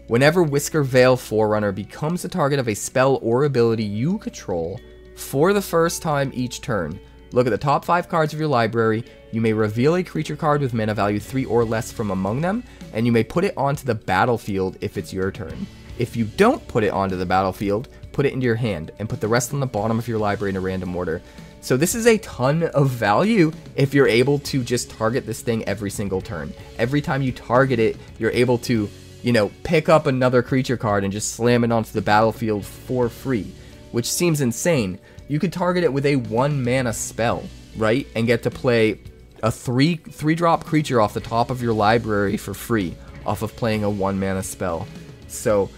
Whenever Whisker Veil Forerunner becomes the target of a spell or ability you control for the first time each turn, look at the top 5 cards of your library. You may reveal a creature card with mana value 3 or less from among them, and you may put it onto the battlefield if it's your turn. If you don't put it onto the battlefield, put it into your hand, and put the rest on the bottom of your library in a random order. So this is a ton of value if you're able to just target this thing every single turn. Every time you target it, you're able to, you know, pick up another creature card and just slam it onto the battlefield for free, which seems insane. You could target it with a 1-mana spell, right? And get to play a 3-drop creature off the top of your library for free off of playing a 1-mana spell. So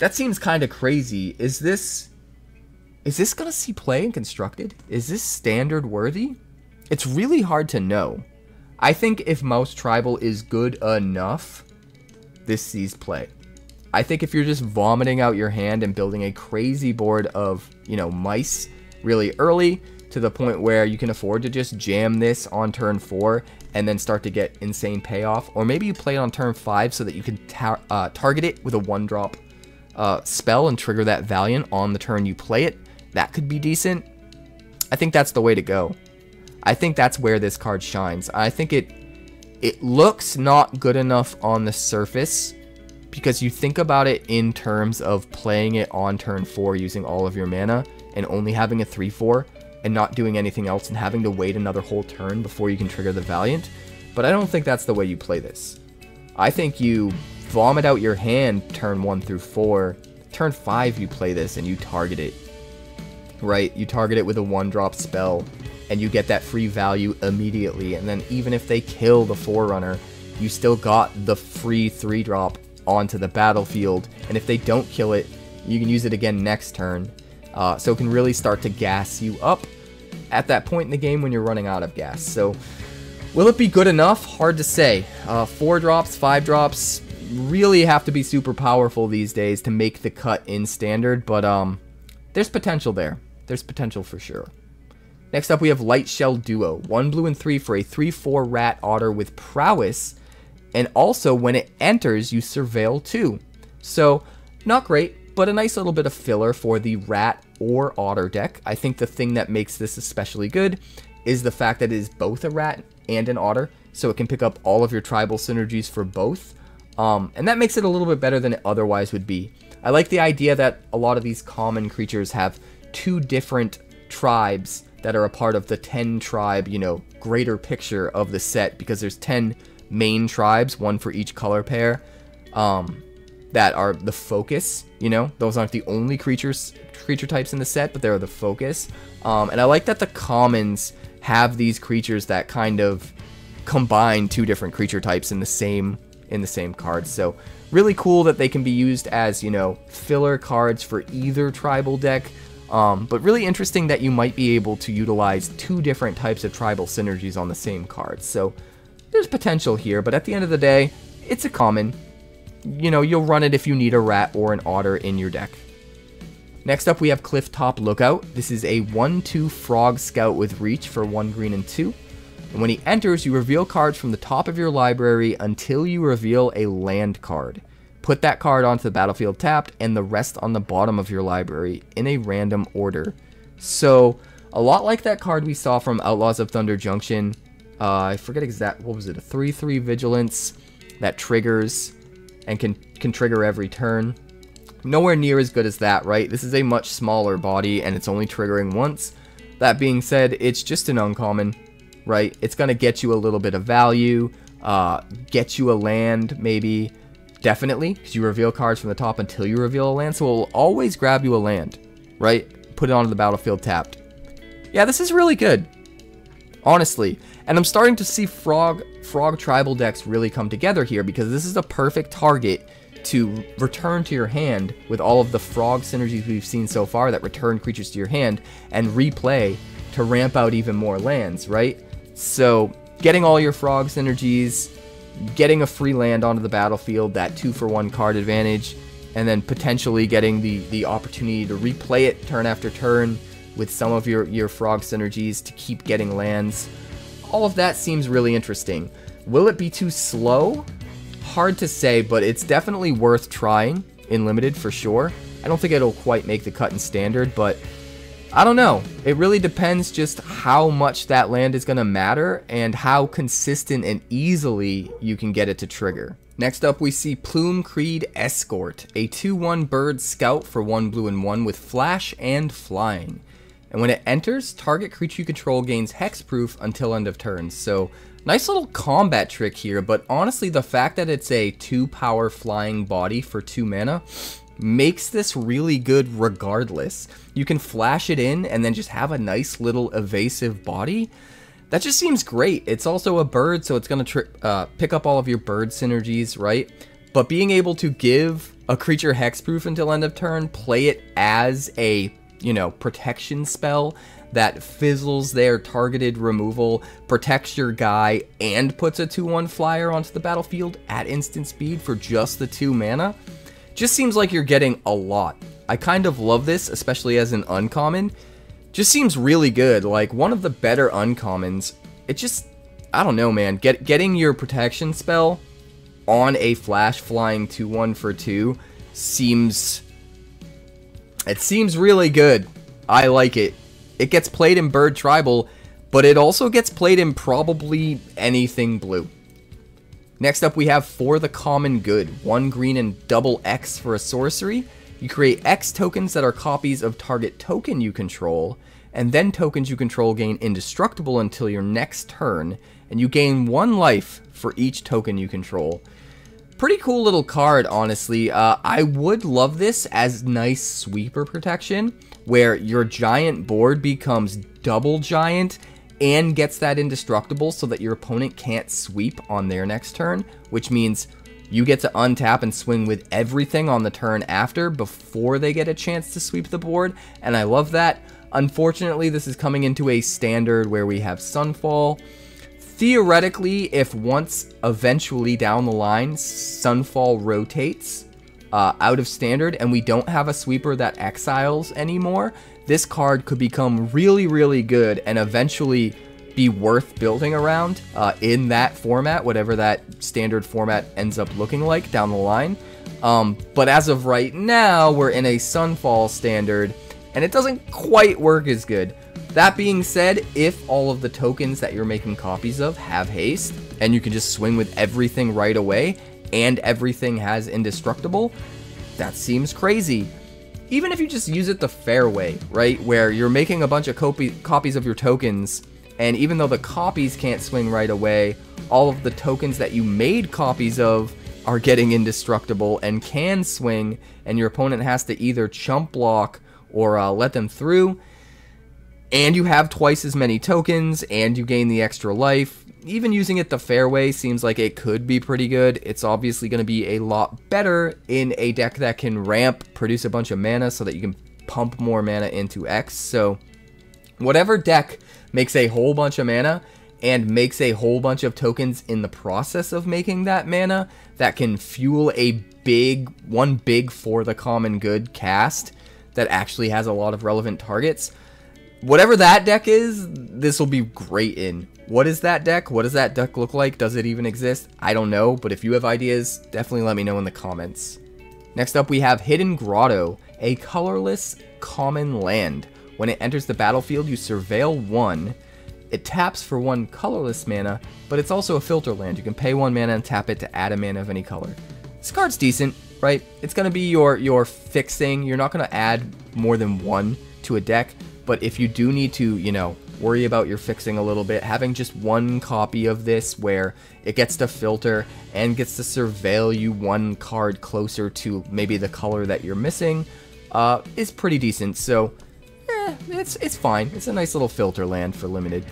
that seems kind of crazy. Is this Is this gonna see play in Constructed? Is this standard worthy? It's really hard to know. I think if Mouse Tribal is good enough, this sees play. I think if you're just vomiting out your hand and building a crazy board of, you know, mice really early to the point where you can afford to just jam this on turn 4 and then start to get insane payoff, or maybe you play it on turn 5 so that you can target it with a 1-drop spell and trigger that Valiant on the turn you play it. That could be decent. I think that's the way to go. I think that's where this card shines. I think it looks not good enough on the surface because you think about it in terms of playing it on turn 4 using all of your mana and only having a 3-4 and not doing anything else and having to wait another whole turn before you can trigger the Valiant. But I don't think that's the way you play this. I think you vomit out your hand turn 1 through 4. Turn 5 you play this and you target it. Right? You target it with a 1-drop spell, and you get that free value immediately, and then even if they kill the Forerunner, you still got the free 3-drop onto the battlefield, and if they don't kill it, you can use it again next turn. So it can really start to gas you up at that point in the game when you're running out of gas. So will it be good enough? Hard to say. 4-drops, 5-drops really have to be super powerful these days to make the cut in standard, but there's potential there. There's potential for sure. Next up, we have Light Shell Duo. 1 blue and 3 for a 3/4 rat otter with prowess. And also, when it enters, you surveil 2. So, not great, but a nice little bit of filler for the rat or otter deck. I think the thing that makes this especially good is the fact that it is both a rat and an otter. So it can pick up all of your tribal synergies for both. And that makes it a little bit better than it otherwise would be. I like the idea that a lot of these common creatures have 2 different tribes that are a part of the 10 tribe, you know, greater picture of the set, because there's 10 main tribes, 1 for each color pair, that are the focus, you know. Those aren't the only creature types in the set, but they're the focus. And I like that the commons have these creatures that kind of combine 2 different creature types in the same card. So really cool that they can be used as, you know, filler cards for either tribal deck. But really interesting that you might be able to utilize 2 different types of tribal synergies on the same card. So there's potential here, but at the end of the day, it's a common. You know, you'll run it if you need a rat or an otter in your deck. Next up, we have Clifftop Lookout. This is a 1/2 Frog Scout with reach for 1 green and 2. And when he enters, you reveal cards from the top of your library until you reveal a land card. Put that card onto the battlefield tapped and the rest on the bottom of your library in a random order. So, a lot like that card we saw from Outlaws of Thunder Junction. I forget exact, what was it, a 3/3 Vigilance that triggers and can trigger every turn. Nowhere near as good as that, right? This is a much smaller body and it's only triggering once. That being said, it's just an uncommon, right? It's going to get you a little bit of value, get you a land maybe. Definitely, because you reveal cards from the top until you reveal a land, so it will always grab you a land, right? Put it onto the battlefield tapped. Yeah, this is really good, honestly. And I'm starting to see frog tribal decks really come together here, because this is a perfect target to return to your hand with all of the frog synergies we've seen so far that return creatures to your hand and replay to ramp out even more lands, right? So getting all your frog synergies, getting a free land onto the battlefield, that 2-for-1 card advantage, and then potentially getting the opportunity to replay it turn after turn with some of your frog synergies to keep getting lands. All of that seems really interesting. Will it be too slow? Hard to say, but it's definitely worth trying in Limited for sure. I don't think it'll quite make the cut in Standard, but I don't know. It really depends just how much that land is going to matter and how consistent and easily you can get it to trigger. Next up, we see Plume Creed Escort, a 2/1 bird scout for 1 blue and 1 with flash and flying. And when it enters, target creature you control gains hexproof until end of turn. So nice little combat trick here, but honestly the fact that it's a 2-power flying body for 2 mana makes this really good regardless. You can flash it in and then just have a nice little evasive body. That just seems great. It's also a bird, so it's going to pick up all of your bird synergies, right? But being able to give a creature hexproof until end of turn, play it as a you know, protection spell that fizzles their targeted removal, protects your guy, and puts a 2/1 flyer onto the battlefield at instant speed for just the 2 mana. Just seems like you're getting a lot. I kind of love this, especially as an uncommon. Just seems really good, like one of the better uncommons. It just, I don't know, man. Getting your protection spell on a flash flying 2/1 for 2 seems, it seems really good. I like it. It gets played in Bird Tribal, but it also gets played in probably anything blue. Next up we have For the Common Good. 1 green and 2 X for a sorcery. You create X tokens that are copies of target token you control, and then tokens you control gain indestructible until your next turn, and you gain 1 life for each token you control. Pretty cool little card, honestly. I would love this as nice sweeper protection, where your giant board becomes double giant and gets that indestructible so that your opponent can't sweep on their next turn, which means you get to untap and swing with everything on the turn after before they get a chance to sweep the board, and I love that. Unfortunately, this is coming into a standard where we have Sunfall. Theoretically, if once eventually down the line Sunfall rotates out of standard and we don't have a sweeper that exiles anymore, this card could become really, really good and eventually be worth building around in that format, whatever that standard format ends up looking like down the line. But as of right now, we're in a Sunfall standard, and it doesn't quite work as good. That being said, if all of the tokens that you're making copies of have haste, and you can just swing with everything right away, and everything has indestructible, that seems crazy. Even if you just use it the fair way, right? Where you're making a bunch of copies of your tokens, and even though the copies can't swing right away, all of the tokens that you made copies of are getting indestructible and can swing, and your opponent has to either chump block or let them through, and you have twice as many tokens, and you gain the extra life. Even using it the fair way seems like it could be pretty good. It's obviously going to be a lot better in a deck that can ramp, produce a bunch of mana so that you can pump more mana into X. So whatever deck makes a whole bunch of mana and makes a whole bunch of tokens in the process of making that mana that can fuel a big, one big For the Common Good cast that actually has a lot of relevant targets, whatever that deck is, this will be great in. What is that deck? What does that deck look like? Does it even exist? I don't know, but if you have ideas, definitely let me know in the comments. Next up we have Hidden Grotto, a colorless common land. When it enters the battlefield, you surveil 1. It taps for 1 colorless mana, but it's also a filter land. You can pay 1 mana and tap it to add a mana of any color. This card's decent, right? It's going to be your fixing. You're not going to add more than 1 to a deck, but if you do need to, you know, worry about your fixing a little bit, having just 1 copy of this where it gets to filter and gets to surveil you 1 card closer to maybe the color that you're missing is pretty decent. So it's fine. It's a nice little filter land for limited.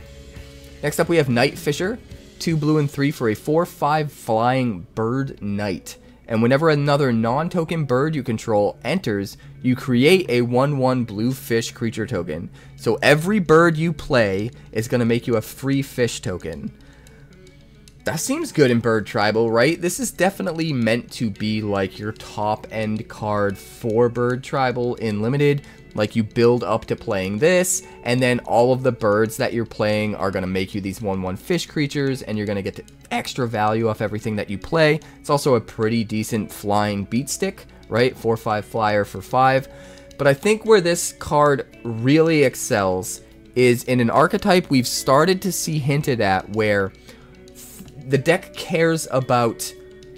Next up we have Night Fisher, 2 blue and 3 for a 4/5 flying bird knight. And whenever another non-token bird you control enters, you create a 1/1 blue fish creature token. So every bird you play is going to make you a free fish token. That seems good in Bird Tribal, right? This is definitely meant to be like your top end card for Bird Tribal in Limited. Like you build up to playing this, and then all of the birds that you're playing are going to make you these 1/1 fish creatures, and you're going to get the extra value off everything that you play. It's also a pretty decent flying beat stick, right? 4/5 flyer for 5. But I think where this card really excels is in an archetype we've started to see hinted at where the deck cares about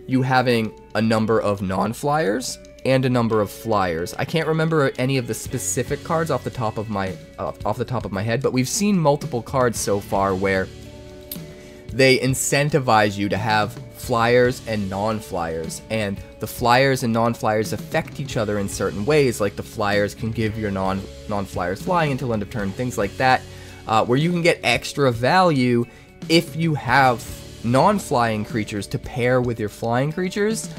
you having a number of non-flyers and a number of flyers. I can't remember any of the specific cards off the top of my head, but we've seen multiple cards so far where they incentivize you to have flyers and non-flyers, and the flyers and non-flyers affect each other in certain ways, like the flyers can give your non-flyers flying until end of turn, things like that, where you can get extra value if you have non-flying creatures to pair with your flying creatures.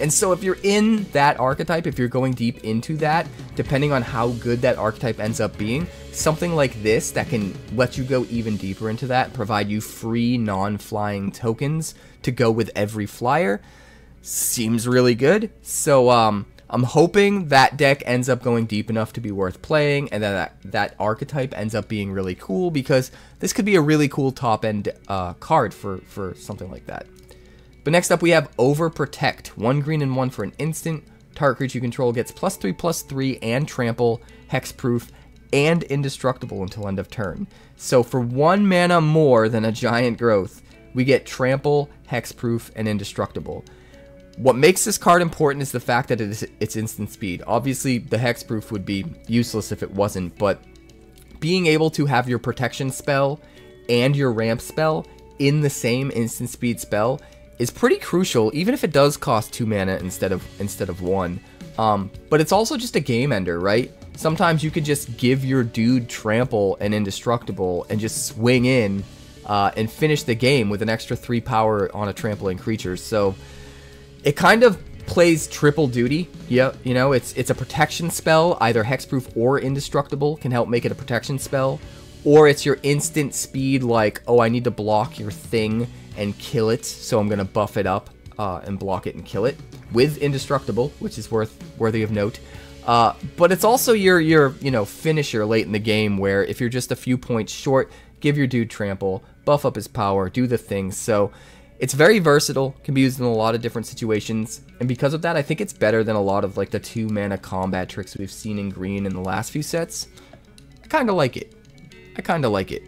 And so if you're in that archetype, if you're going deep into that, depending on how good that archetype ends up being, something like this that can let you go even deeper into that, provide you free non-flying tokens to go with every flyer, seems really good. So I'm hoping that deck ends up going deep enough to be worth playing, and that archetype ends up being really cool, because this could be a really cool top-end card for something like that. But next up we have Overprotect. 1 green and 1 for an instant. Target creature you control gets +3/+3 and trample, hexproof, and indestructible until end of turn. So for 1 mana more than a giant growth, we get trample, hexproof, and indestructible. What makes this card important is the fact that it's instant speed. Obviously, the hexproof would be useless if it wasn't, but being able to have your protection spell and your ramp spell in the same instant speed spell is pretty crucial, even if it does cost 2 mana instead of 1. But it's also just a game ender, right? Sometimes you could just give your dude trample and indestructible and just swing in and finish the game with an extra 3 power on a trampling creature. So it kind of plays triple duty. Yeah, you know, it's a protection spell. Either hexproof or indestructible can help make it a protection spell, or it's your instant speed, like, oh, I need to block your thing and kill it, so I'm gonna buff it up and block it and kill it with indestructible, which is worthy of note. But it's also your you know, finisher late in the game, where if you're just a few points short, give your dude trample, buff up his power, do the thing. So it's very versatile, can be used in a lot of different situations, and because of that, I think it's better than a lot of like the 2 mana combat tricks we've seen in green in the last few sets. I kinda like it. I kinda like it.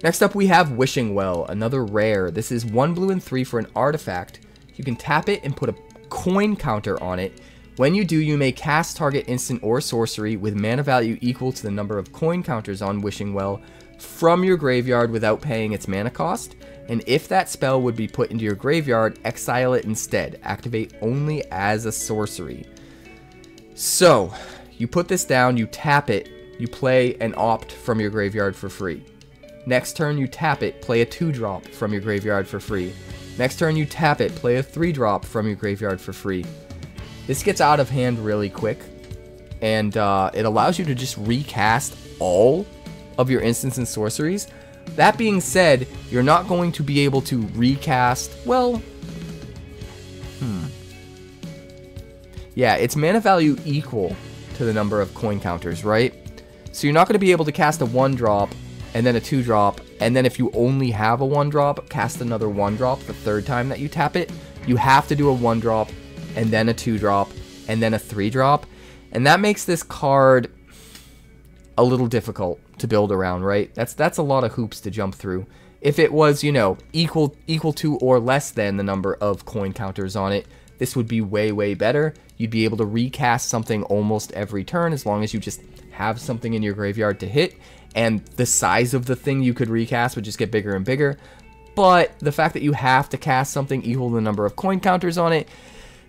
Next up we have Wishing Well, another rare. This is 1 blue and 3 for an artifact. You can tap it and put a coin counter on it. When you do, you may cast target instant or sorcery with mana value equal to the number of coin counters on Wishing Well from your graveyard without paying its mana cost. And if that spell would be put into your graveyard, exile it instead. Activate only as a sorcery. So, you put this down, you tap it, you play an opt from your graveyard for free. Next turn you tap it, play a 2-drop from your graveyard for free. Next turn you tap it, play a 3-drop from your graveyard for free. This gets out of hand really quick, and it allows you to just recast all of your instants and sorceries. That being said, you're not going to be able to recast, well, yeah, it's mana value equal to the number of coin counters, right? So you're not going to be able to cast a 1-drop, and then a 2-drop, and then if you only have a 1-drop, cast another 1-drop the third time that you tap it. You have to do a 1-drop, and then a 2-drop, and then a 3-drop, and that makes this card a little difficult to build around, right? That's a lot of hoops to jump through. If it was, you know, equal to or less than the number of coin counters on it, this would be way, way better. You'd be able to recast something almost every turn, as long as you just have something in your graveyard to hit, and the size of the thing you could recast would just get bigger and bigger. But the fact that you have to cast something equal to the number of coin counters on it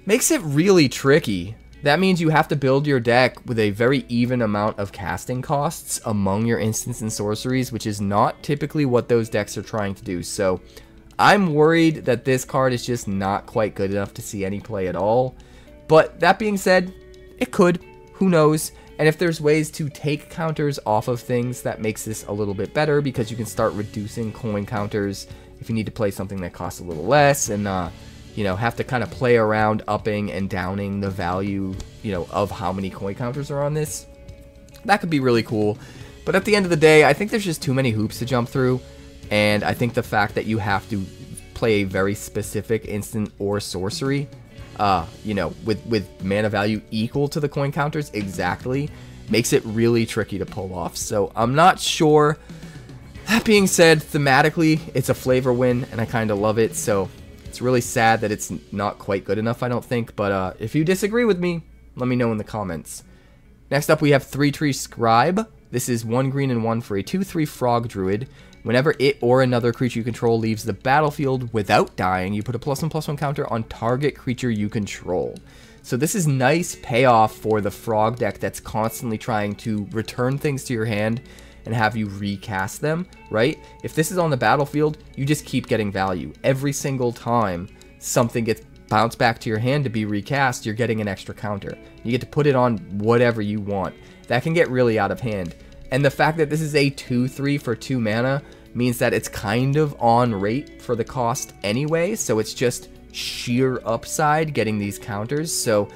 makes it really tricky. That means you have to build your deck with a very even amount of casting costs among your instants and sorceries, which is not typically what those decks are trying to do. So I'm worried that this card is just not quite good enough to see any play at all. But that being said, it could. Who knows? And if there's ways to take counters off of things, that makes this a little bit better, because you can start reducing coin counters if you need to play something that costs a little less, and you know, have to kind of play around upping and downing the value, you know, of how many coin counters are on this. That could be really cool. But at the end of the day, I think there's just too many hoops to jump through, and I think the fact that you have to play a very specific instant or sorcery, you know, with mana value equal to the coin counters exactly, makes it really tricky to pull off. So I'm not sure. That being said, thematically, it's a flavor win, and I kind of love it. So it's really sad that it's not quite good enough, I don't think. But if you disagree with me, let me know in the comments. Next up, we have 3-Tree Scribe. This is 1 green and 1 for a 2/3 Frog Druid. Whenever it or another creature you control leaves the battlefield without dying, you put a +1/+1 counter on target creature you control. So this is nice payoff for the frog deck that's constantly trying to return things to your hand and have you recast them, right? If this is on the battlefield, you just keep getting value. Every single time something gets bounce back to your hand to be recast, you're getting an extra counter. You get to put it on whatever you want. That can get really out of hand. And the fact that this is a 2-3 for 2 mana means that it's kind of on rate for the cost anyway, so it's just sheer upside getting these counters. So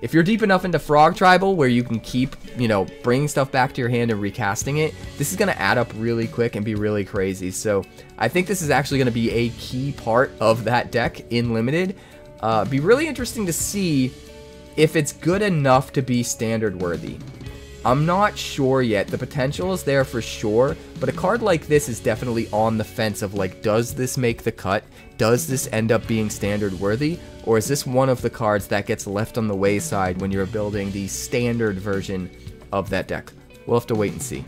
if you're deep enough into Frog Tribal where you can keep, you know, bringing stuff back to your hand and recasting it, this is going to add up really quick and be really crazy. So I think this is actually going to be a key part of that deck in Limited. Be really interesting to see if it's good enough to be standard worthy. I'm not sure yet. The potential is there for sure, but a card like this is definitely on the fence of, like, does this make the cut? Does this end up being standard worthy? Or is this one of the cards that gets left on the wayside when you're building the standard version of that deck? We'll have to wait and see.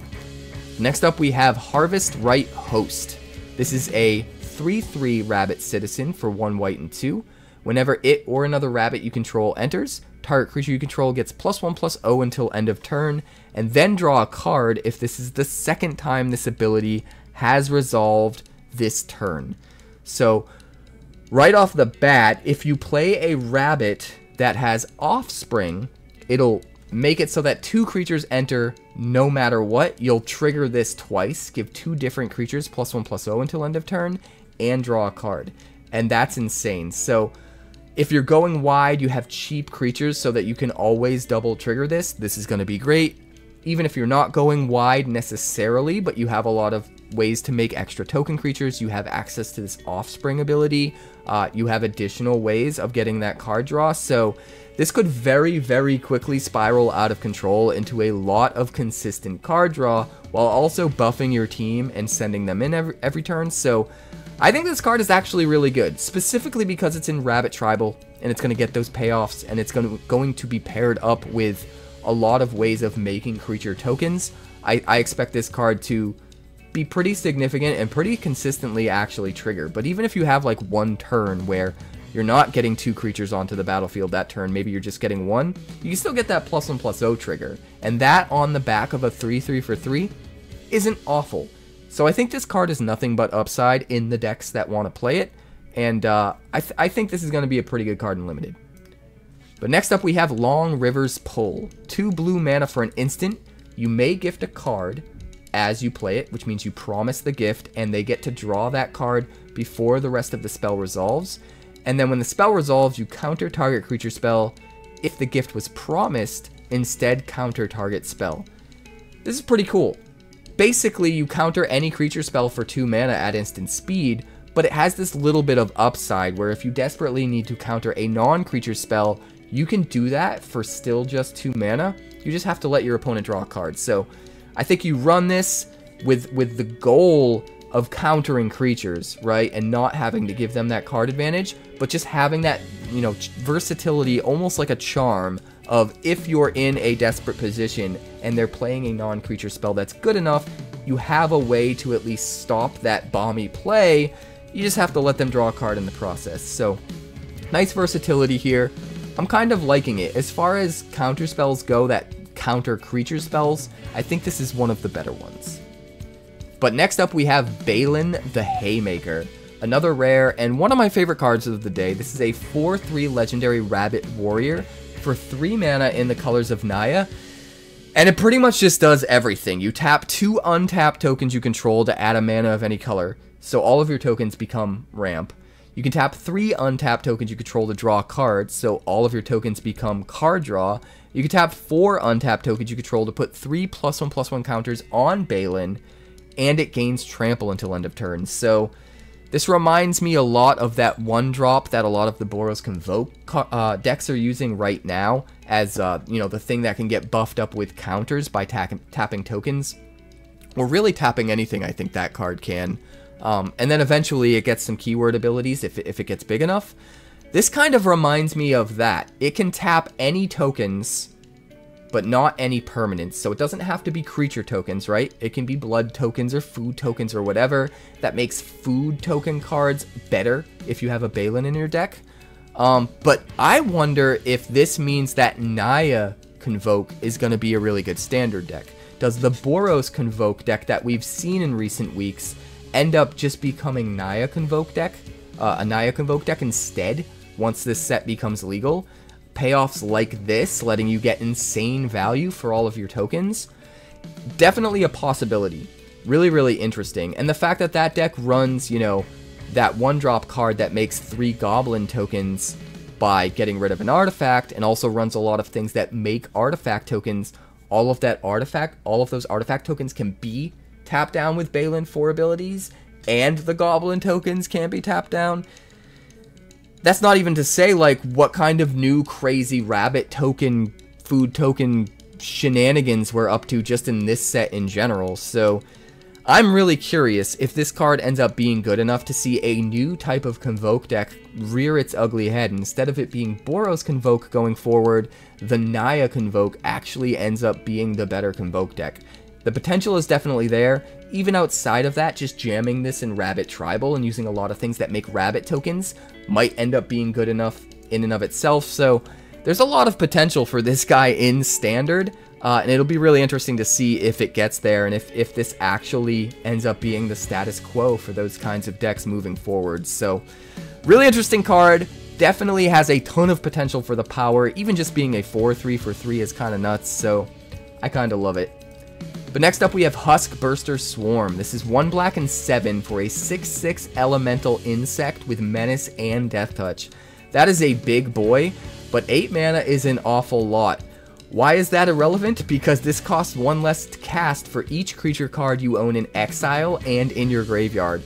Next up, we have Harvest Rite Host. This is a 3-3 Rabbit Citizen for 1 white and 2. Whenever it or another rabbit you control enters, target creature you control gets +1/+0 until end of turn, and then draw a card if this is the second time this ability has resolved this turn. So right off the bat, if you play a rabbit that has offspring, it'll make it so that 2 creatures enter no matter what. You'll trigger this twice, give 2 different creatures +1/+0 until end of turn, and draw a card. And that's insane. So if you're going wide, you have cheap creatures so that you can always double trigger this. This is going to be great. Even if you're not going wide necessarily, but you have a lot of ways to make extra token creatures, you have access to this offspring ability, you have additional ways of getting that card draw. So this could very, very quickly spiral out of control into a lot of consistent card draw while also buffing your team and sending them in every turn. So I think this card is actually really good, specifically because it's in Rabbit Tribal, and it's going to get those payoffs, and it's going to be paired up with a lot of ways of making creature tokens. I expect this card to be pretty significant and pretty consistently actually trigger. But even if you have like one turn where you're not getting 2 creatures onto the battlefield that turn, maybe you're just getting 1, you can still get that +1/+0 trigger. And that on the back of a 3-3 for 3 isn't awful. So I think this card is nothing but upside in the decks that want to play it, and I think this is going to be a pretty good card in Limited. But next up we have Long River's Pull. 2 blue mana for an instant. You may gift a card as you play it, which means you promise the gift, and they get to draw that card before the rest of the spell resolves. And then when the spell resolves, you counter target creature spell. If the gift was promised, instead counter target spell. This is pretty cool. Basically, you counter any creature spell for 2 mana at instant speed, but it has this little bit of upside where if you desperately need to counter a non-creature spell, you can do that for still just 2 mana. You just have to let your opponent draw a card. So I think you run this with the goal of countering creatures, right? And not having to give them that card advantage, but just having that, you know, versatility, almost like a charm of if you're in a desperate position and they're playing a non-creature spell that's good enough, you have a way to at least stop that bomby play. You just have to let them draw a card in the process. So nice versatility here. I'm kind of liking it. As far as counter spells go that counter creature spells, I think this is one of the better ones. But next up we have Balin the Haymaker. Another rare and one of my favorite cards of the day. This is a 4-3 legendary rabbit warrior for 3 mana in the colors of Naya, and it pretty much just does everything. You tap 2 untapped tokens you control to add a mana of any color, so all of your tokens become ramp. You can tap 3 untapped tokens you control to draw cards, so all of your tokens become card draw. You can tap 4 untapped tokens you control to put 3 +1/+1 counters on Balin, and it gains trample until end of turn. So this reminds me a lot of that 1-drop that a lot of the Boros Convoke decks are using right now as, you know, the thing that can get buffed up with counters by tapping tokens. Or really tapping anything, I think that card can. And then eventually it gets some keyword abilities if it gets big enough. This kind of reminds me of that. It can tap any tokens, but not any permanents. So it doesn't have to be creature tokens, right? It can be blood tokens or food tokens or whatever. That makes food token cards better if you have a Balin in your deck. But I wonder if this means that Naya Convoke is going to be a really good standard deck. Does the Boros Convoke deck that we've seen in recent weeks end up just becoming a Naya Convoke deck instead? once this set becomes legal. Payoffs like this, letting you get insane value for all of your tokens, definitely a possibility. Really, really interesting. And the fact that that deck runs, you know, that one-drop card that makes 3 goblin tokens by getting rid of an artifact, and also runs a lot of things that make artifact tokens. All of those artifact tokens can be tapped down with Balin 4 abilities, and the goblin tokens can be tapped down. That's not even to say, like, what kind of new crazy rabbit token, food token shenanigans we're up to just in this set in general. So I'm really curious if this card ends up being good enough to see a new type of Convoke deck rear its ugly head. Instead of it being Boros Convoke going forward, the Naya Convoke actually ends up being the better Convoke deck. The potential is definitely there. Even outside of that, just jamming this in Rabbit Tribal and using a lot of things that make Rabbit tokens might end up being good enough in and of itself. So there's a lot of potential for this guy in Standard. And it'll be really interesting to see if it gets there and if this actually ends up being the status quo for those kinds of decks moving forward. So, really interesting card. Definitely has a ton of potential for the power. Even just being a 4/3 for 3 is kind of nuts, so I kind of love it. But next up we have Husk Burster Swarm. This is 1 black and 7 for a 6/6 elemental insect with menace and death touch. That is a big boy, but 8 mana is an awful lot. Why is that irrelevant? Because this costs 1 less to cast for each creature card you own in exile and in your graveyard.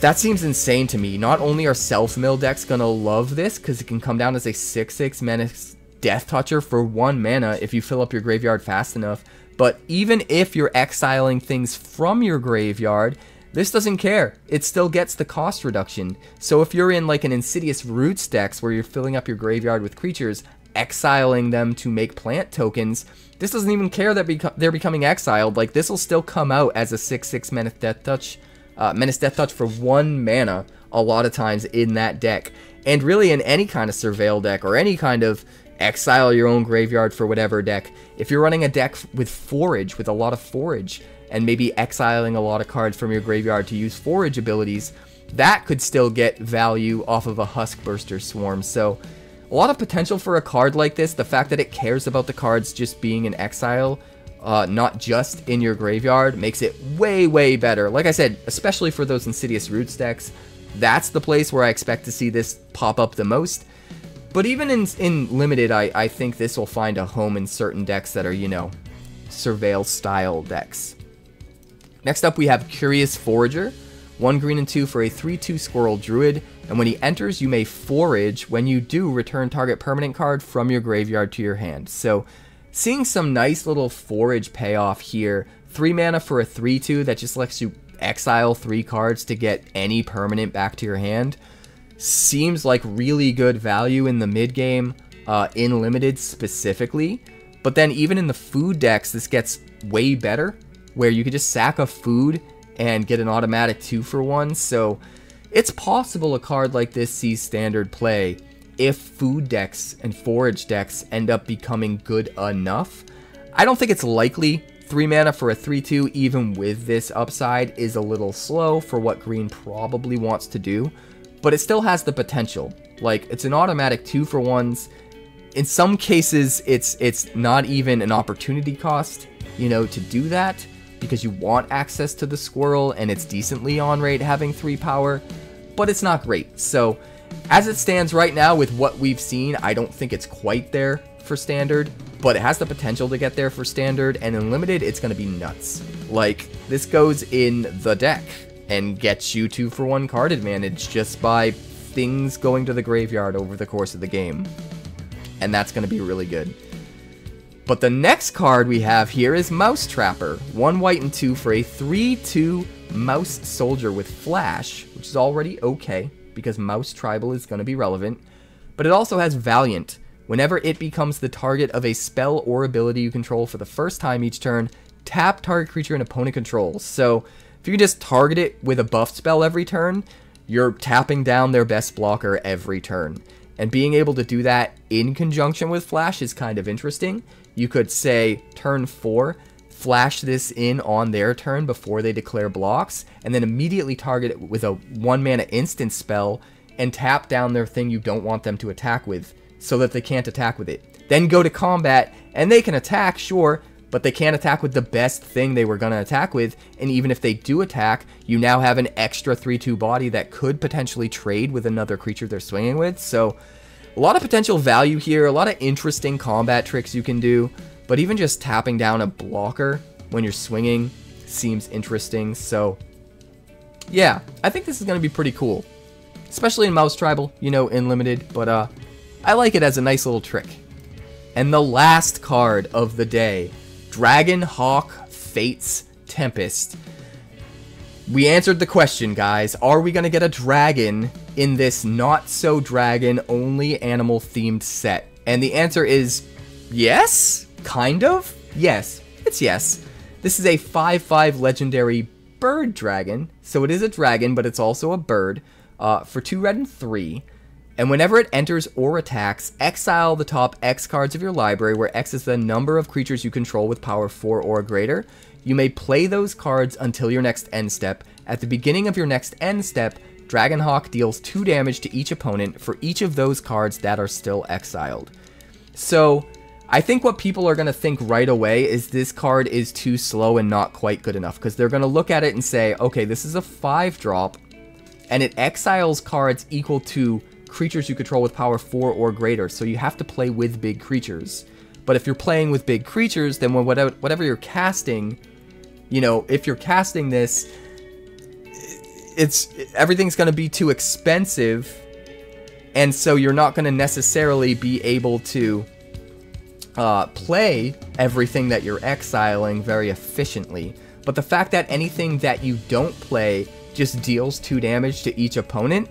That seems insane to me. Not only are self-mill decks gonna love this, because it can come down as a 6/6 menace death toucher for 1 mana if you fill up your graveyard fast enough, but even if you're exiling things from your graveyard, this doesn't care. It still gets the cost reduction. So if you're in like an Insidious Roots decks where you're filling up your graveyard with creatures, exiling them to make plant tokens, this doesn't even care that they're becoming exiled. Like, this will still come out as a 6/6 menace death touch for 1 mana a lot of times in that deck, and really in any kind of surveil deck or any kind of exile your own graveyard for whatever deck. If you're running a deck with forage, with a lot of forage, and maybe exiling a lot of cards from your graveyard to use forage abilities, that could still get value off of a Husk Burster Swarm. So a lot of potential for a card like this. The fact that it cares about the cards just being in exile, not just in your graveyard, makes it way, way better. Like I said, especially for those Insidious Roots decks, that's the place where I expect to see this pop up the most. But even in Limited, I think this will find a home in certain decks that are, you know, Surveil-style decks. Next up, we have Curious Forager. 1 green and 2 for a 3/2 Squirrel Druid, and when he enters, you may forage. When you do, return target permanent card from your graveyard to your hand. So, seeing some nice little forage payoff here. 3 mana for a 3/2 that just lets you exile 3 cards to get any permanent back to your hand. Seems like really good value in the mid game, in Limited specifically. But then even in the food decks, this gets way better, where you could just sack a food and get an automatic 2-for-1, so it's possible a card like this sees Standard play if food decks and forage decks end up becoming good enough. I don't think it's likely. 3 mana for a 3/2, even with this upside, is a little slow for what green probably wants to do, but it still has the potential. Like, it's an automatic 2-for-1s. In some cases, it's not even an opportunity cost, you know, to do that, because you want access to the squirrel and it's decently on rate having 3 power, but it's not great. So as it stands right now with what we've seen, I don't think it's quite there for Standard, but it has the potential to get there for Standard, and in Limited, it's gonna be nuts. Like, this goes in the deck and gets you 2-for-1 card advantage just by things going to the graveyard over the course of the game. And that's gonna be really good. But the next card we have here is Mouse Trapper. 1 white and 2 for a 3/2 Mouse Soldier with Flash, which is already okay, because Mouse Tribal is going to be relevant. But it also has Valiant. Whenever it becomes the target of a spell or ability you control for the first time each turn, tap target creature an opponent controls. So if you just target it with a buff spell every turn, you're tapping down their best blocker every turn. And being able to do that in conjunction with Flash is kind of interesting. You could say, turn 4, flash this in on their turn before they declare blocks, and then immediately target it with a 1 mana instant spell and tap down their thing you don't want them to attack with so that they can't attack with it. Then go to combat, and they can attack, sure, but they can't attack with the best thing they were going to attack with, and even if they do attack, you now have an extra 3-2 body that could potentially trade with another creature they're swinging with, so a lot of potential value here, a lot of interesting combat tricks you can do, but even just tapping down a blocker when you're swinging seems interesting, so yeah, I think this is going to be pretty cool, especially in Mouse Tribal, you know, in Limited, but I like it as a nice little trick. And the last card of the day, Dragonhawk Fate's Tempest. We answered the question, guys. Are we going to get a dragon in this not-so-dragon, only animal-themed set? And the answer is yes? Kind of? Yes. It's yes. This is a 5/5 legendary bird dragon. So it is a dragon, but it's also a bird. For 2 red and 3. And whenever it enters or attacks, exile the top X cards of your library, where X is the number of creatures you control with power 4 or greater. You may play those cards until your next end step. At the beginning of your next end step, Dragonhawk deals 2 damage to each opponent for each of those cards that are still exiled. So, I think what people are going to think right away is this card is too slow and not quite good enough, because they're going to look at it and say, okay, this is a 5-drop, and it exiles cards equal to creatures you control with power 4 or greater, so you have to play with big creatures. But if you're playing with big creatures, then whatever you're casting, you know, if you're casting this, everything's going to be too expensive, and so you're not going to necessarily be able to play everything that you're exiling very efficiently. But the fact that anything that you don't play just deals 2 damage to each opponent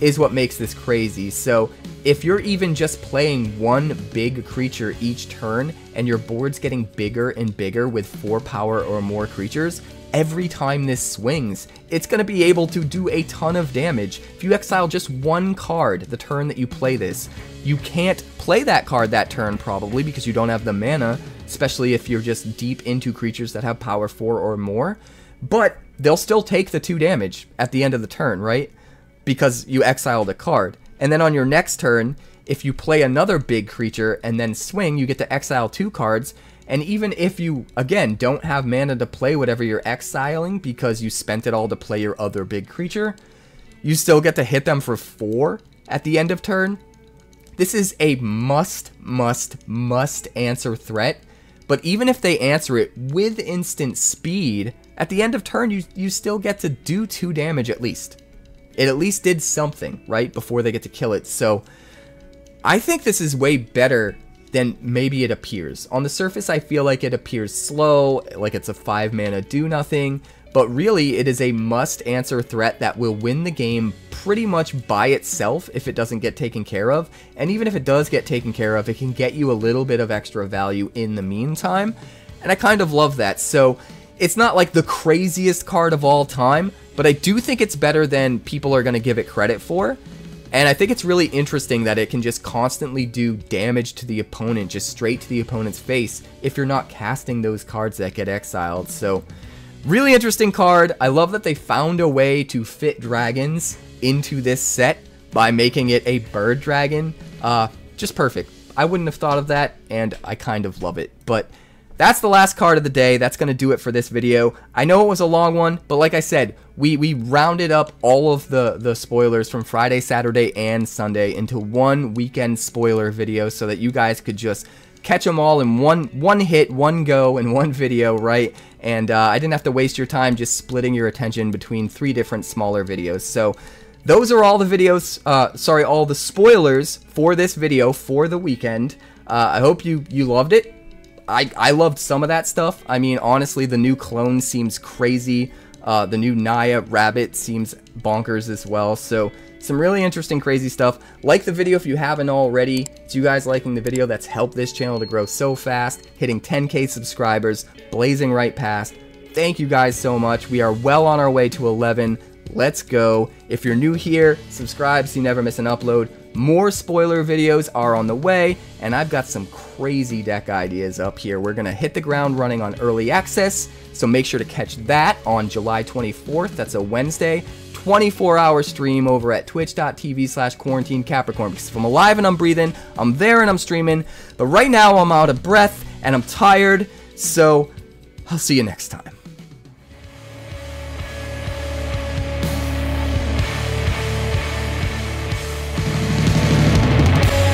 is what makes this crazy. So if you're even just playing one big creature each turn and your board's getting bigger and bigger with 4 power or more creatures, every time this swings, it's going to be able to do a ton of damage. If you exile just one card the turn that you play this, you can't play that card that turn probably because you don't have the mana, especially if you're just deep into creatures that have power 4 or more, but they'll still take the 2 damage at the end of the turn, right? Because you exiled a card. And then on your next turn, if you play another big creature and then swing, you get to exile 2 cards. And even if you, again, don't have mana to play whatever you're exiling because you spent it all to play your other big creature, you still get to hit them for 4 at the end of turn. This is a must answer threat. But even if they answer it with instant speed, at the end of turn, you still get to do 2 damage at least. It at least did something, right, before they get to kill it. So I think this is way better than maybe it appears. On the surface, I feel like it appears slow, like it's a 5-mana do-nothing, but really it is a must-answer threat that will win the game pretty much by itself if it doesn't get taken care of. And even if it does get taken care of, it can get you a little bit of extra value in the meantime. And I kind of love that. So it's not like the craziest card of all time, but I do think it's better than people are going to give it credit for. And I think it's really interesting that it can just constantly do damage to the opponent, just straight to the opponent's face, if you're not casting those cards that get exiled. So, really interesting card. I love that they found a way to fit dragons into this set by making it a bird dragon. Just perfect. I wouldn't have thought of that, and I kind of love it. But that's the last card of the day. That's going to do it for this video. I know it was a long one, but like I said, we rounded up all of the spoilers from Friday, Saturday, and Sunday into one weekend spoiler video so that you guys could just catch them all in one hit, one go, in one video, right? And I didn't have to waste your time just splitting your attention between 3 different smaller videos. So those are all the videos, all the spoilers for this video for the weekend. I hope you loved it. I loved some of that stuff. I mean, honestly, the new clone seems crazy. The new Naya rabbit seems bonkers as well. So, some really interesting, crazy stuff. Like the video if you haven't already. It's you guys liking the video that's helped this channel to grow so fast. Hitting 10K subscribers, blazing right past. Thank you guys so much. We are well on our way to 11. Let's go. If you're new here, subscribe so you never miss an upload. More spoiler videos are on the way, and I've got some crazy deck ideas up here. We're going to hit the ground running on early access, so make sure to catch that on July 24th. That's a Wednesday. 24-hour stream over at twitch.tv/quarantinecapricorn, because if I'm alive and I'm breathing, I'm there and I'm streaming. But right now I'm out of breath and I'm tired, so I'll see you next time.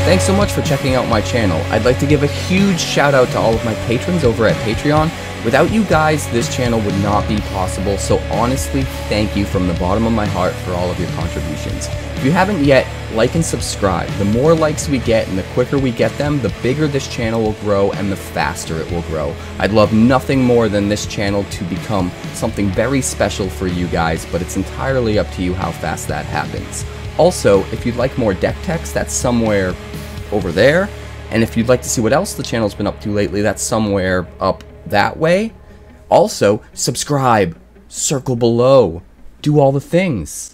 Thanks so much for checking out my channel. I'd like to give a huge shout out to all of my patrons over at Patreon. Without you guys, this channel would not be possible, so honestly, thank you from the bottom of my heart for all of your contributions. If you haven't yet, like and subscribe. The more likes we get and the quicker we get them, the bigger this channel will grow and the faster it will grow. I'd love nothing more than this channel to become something very special for you guys, but it's entirely up to you how fast that happens. Also, if you'd like more deck techs, that's somewhere over there. And if you'd like to see what else the channel's been up to lately, that's somewhere up that way. Also, subscribe, circle below, do all the things.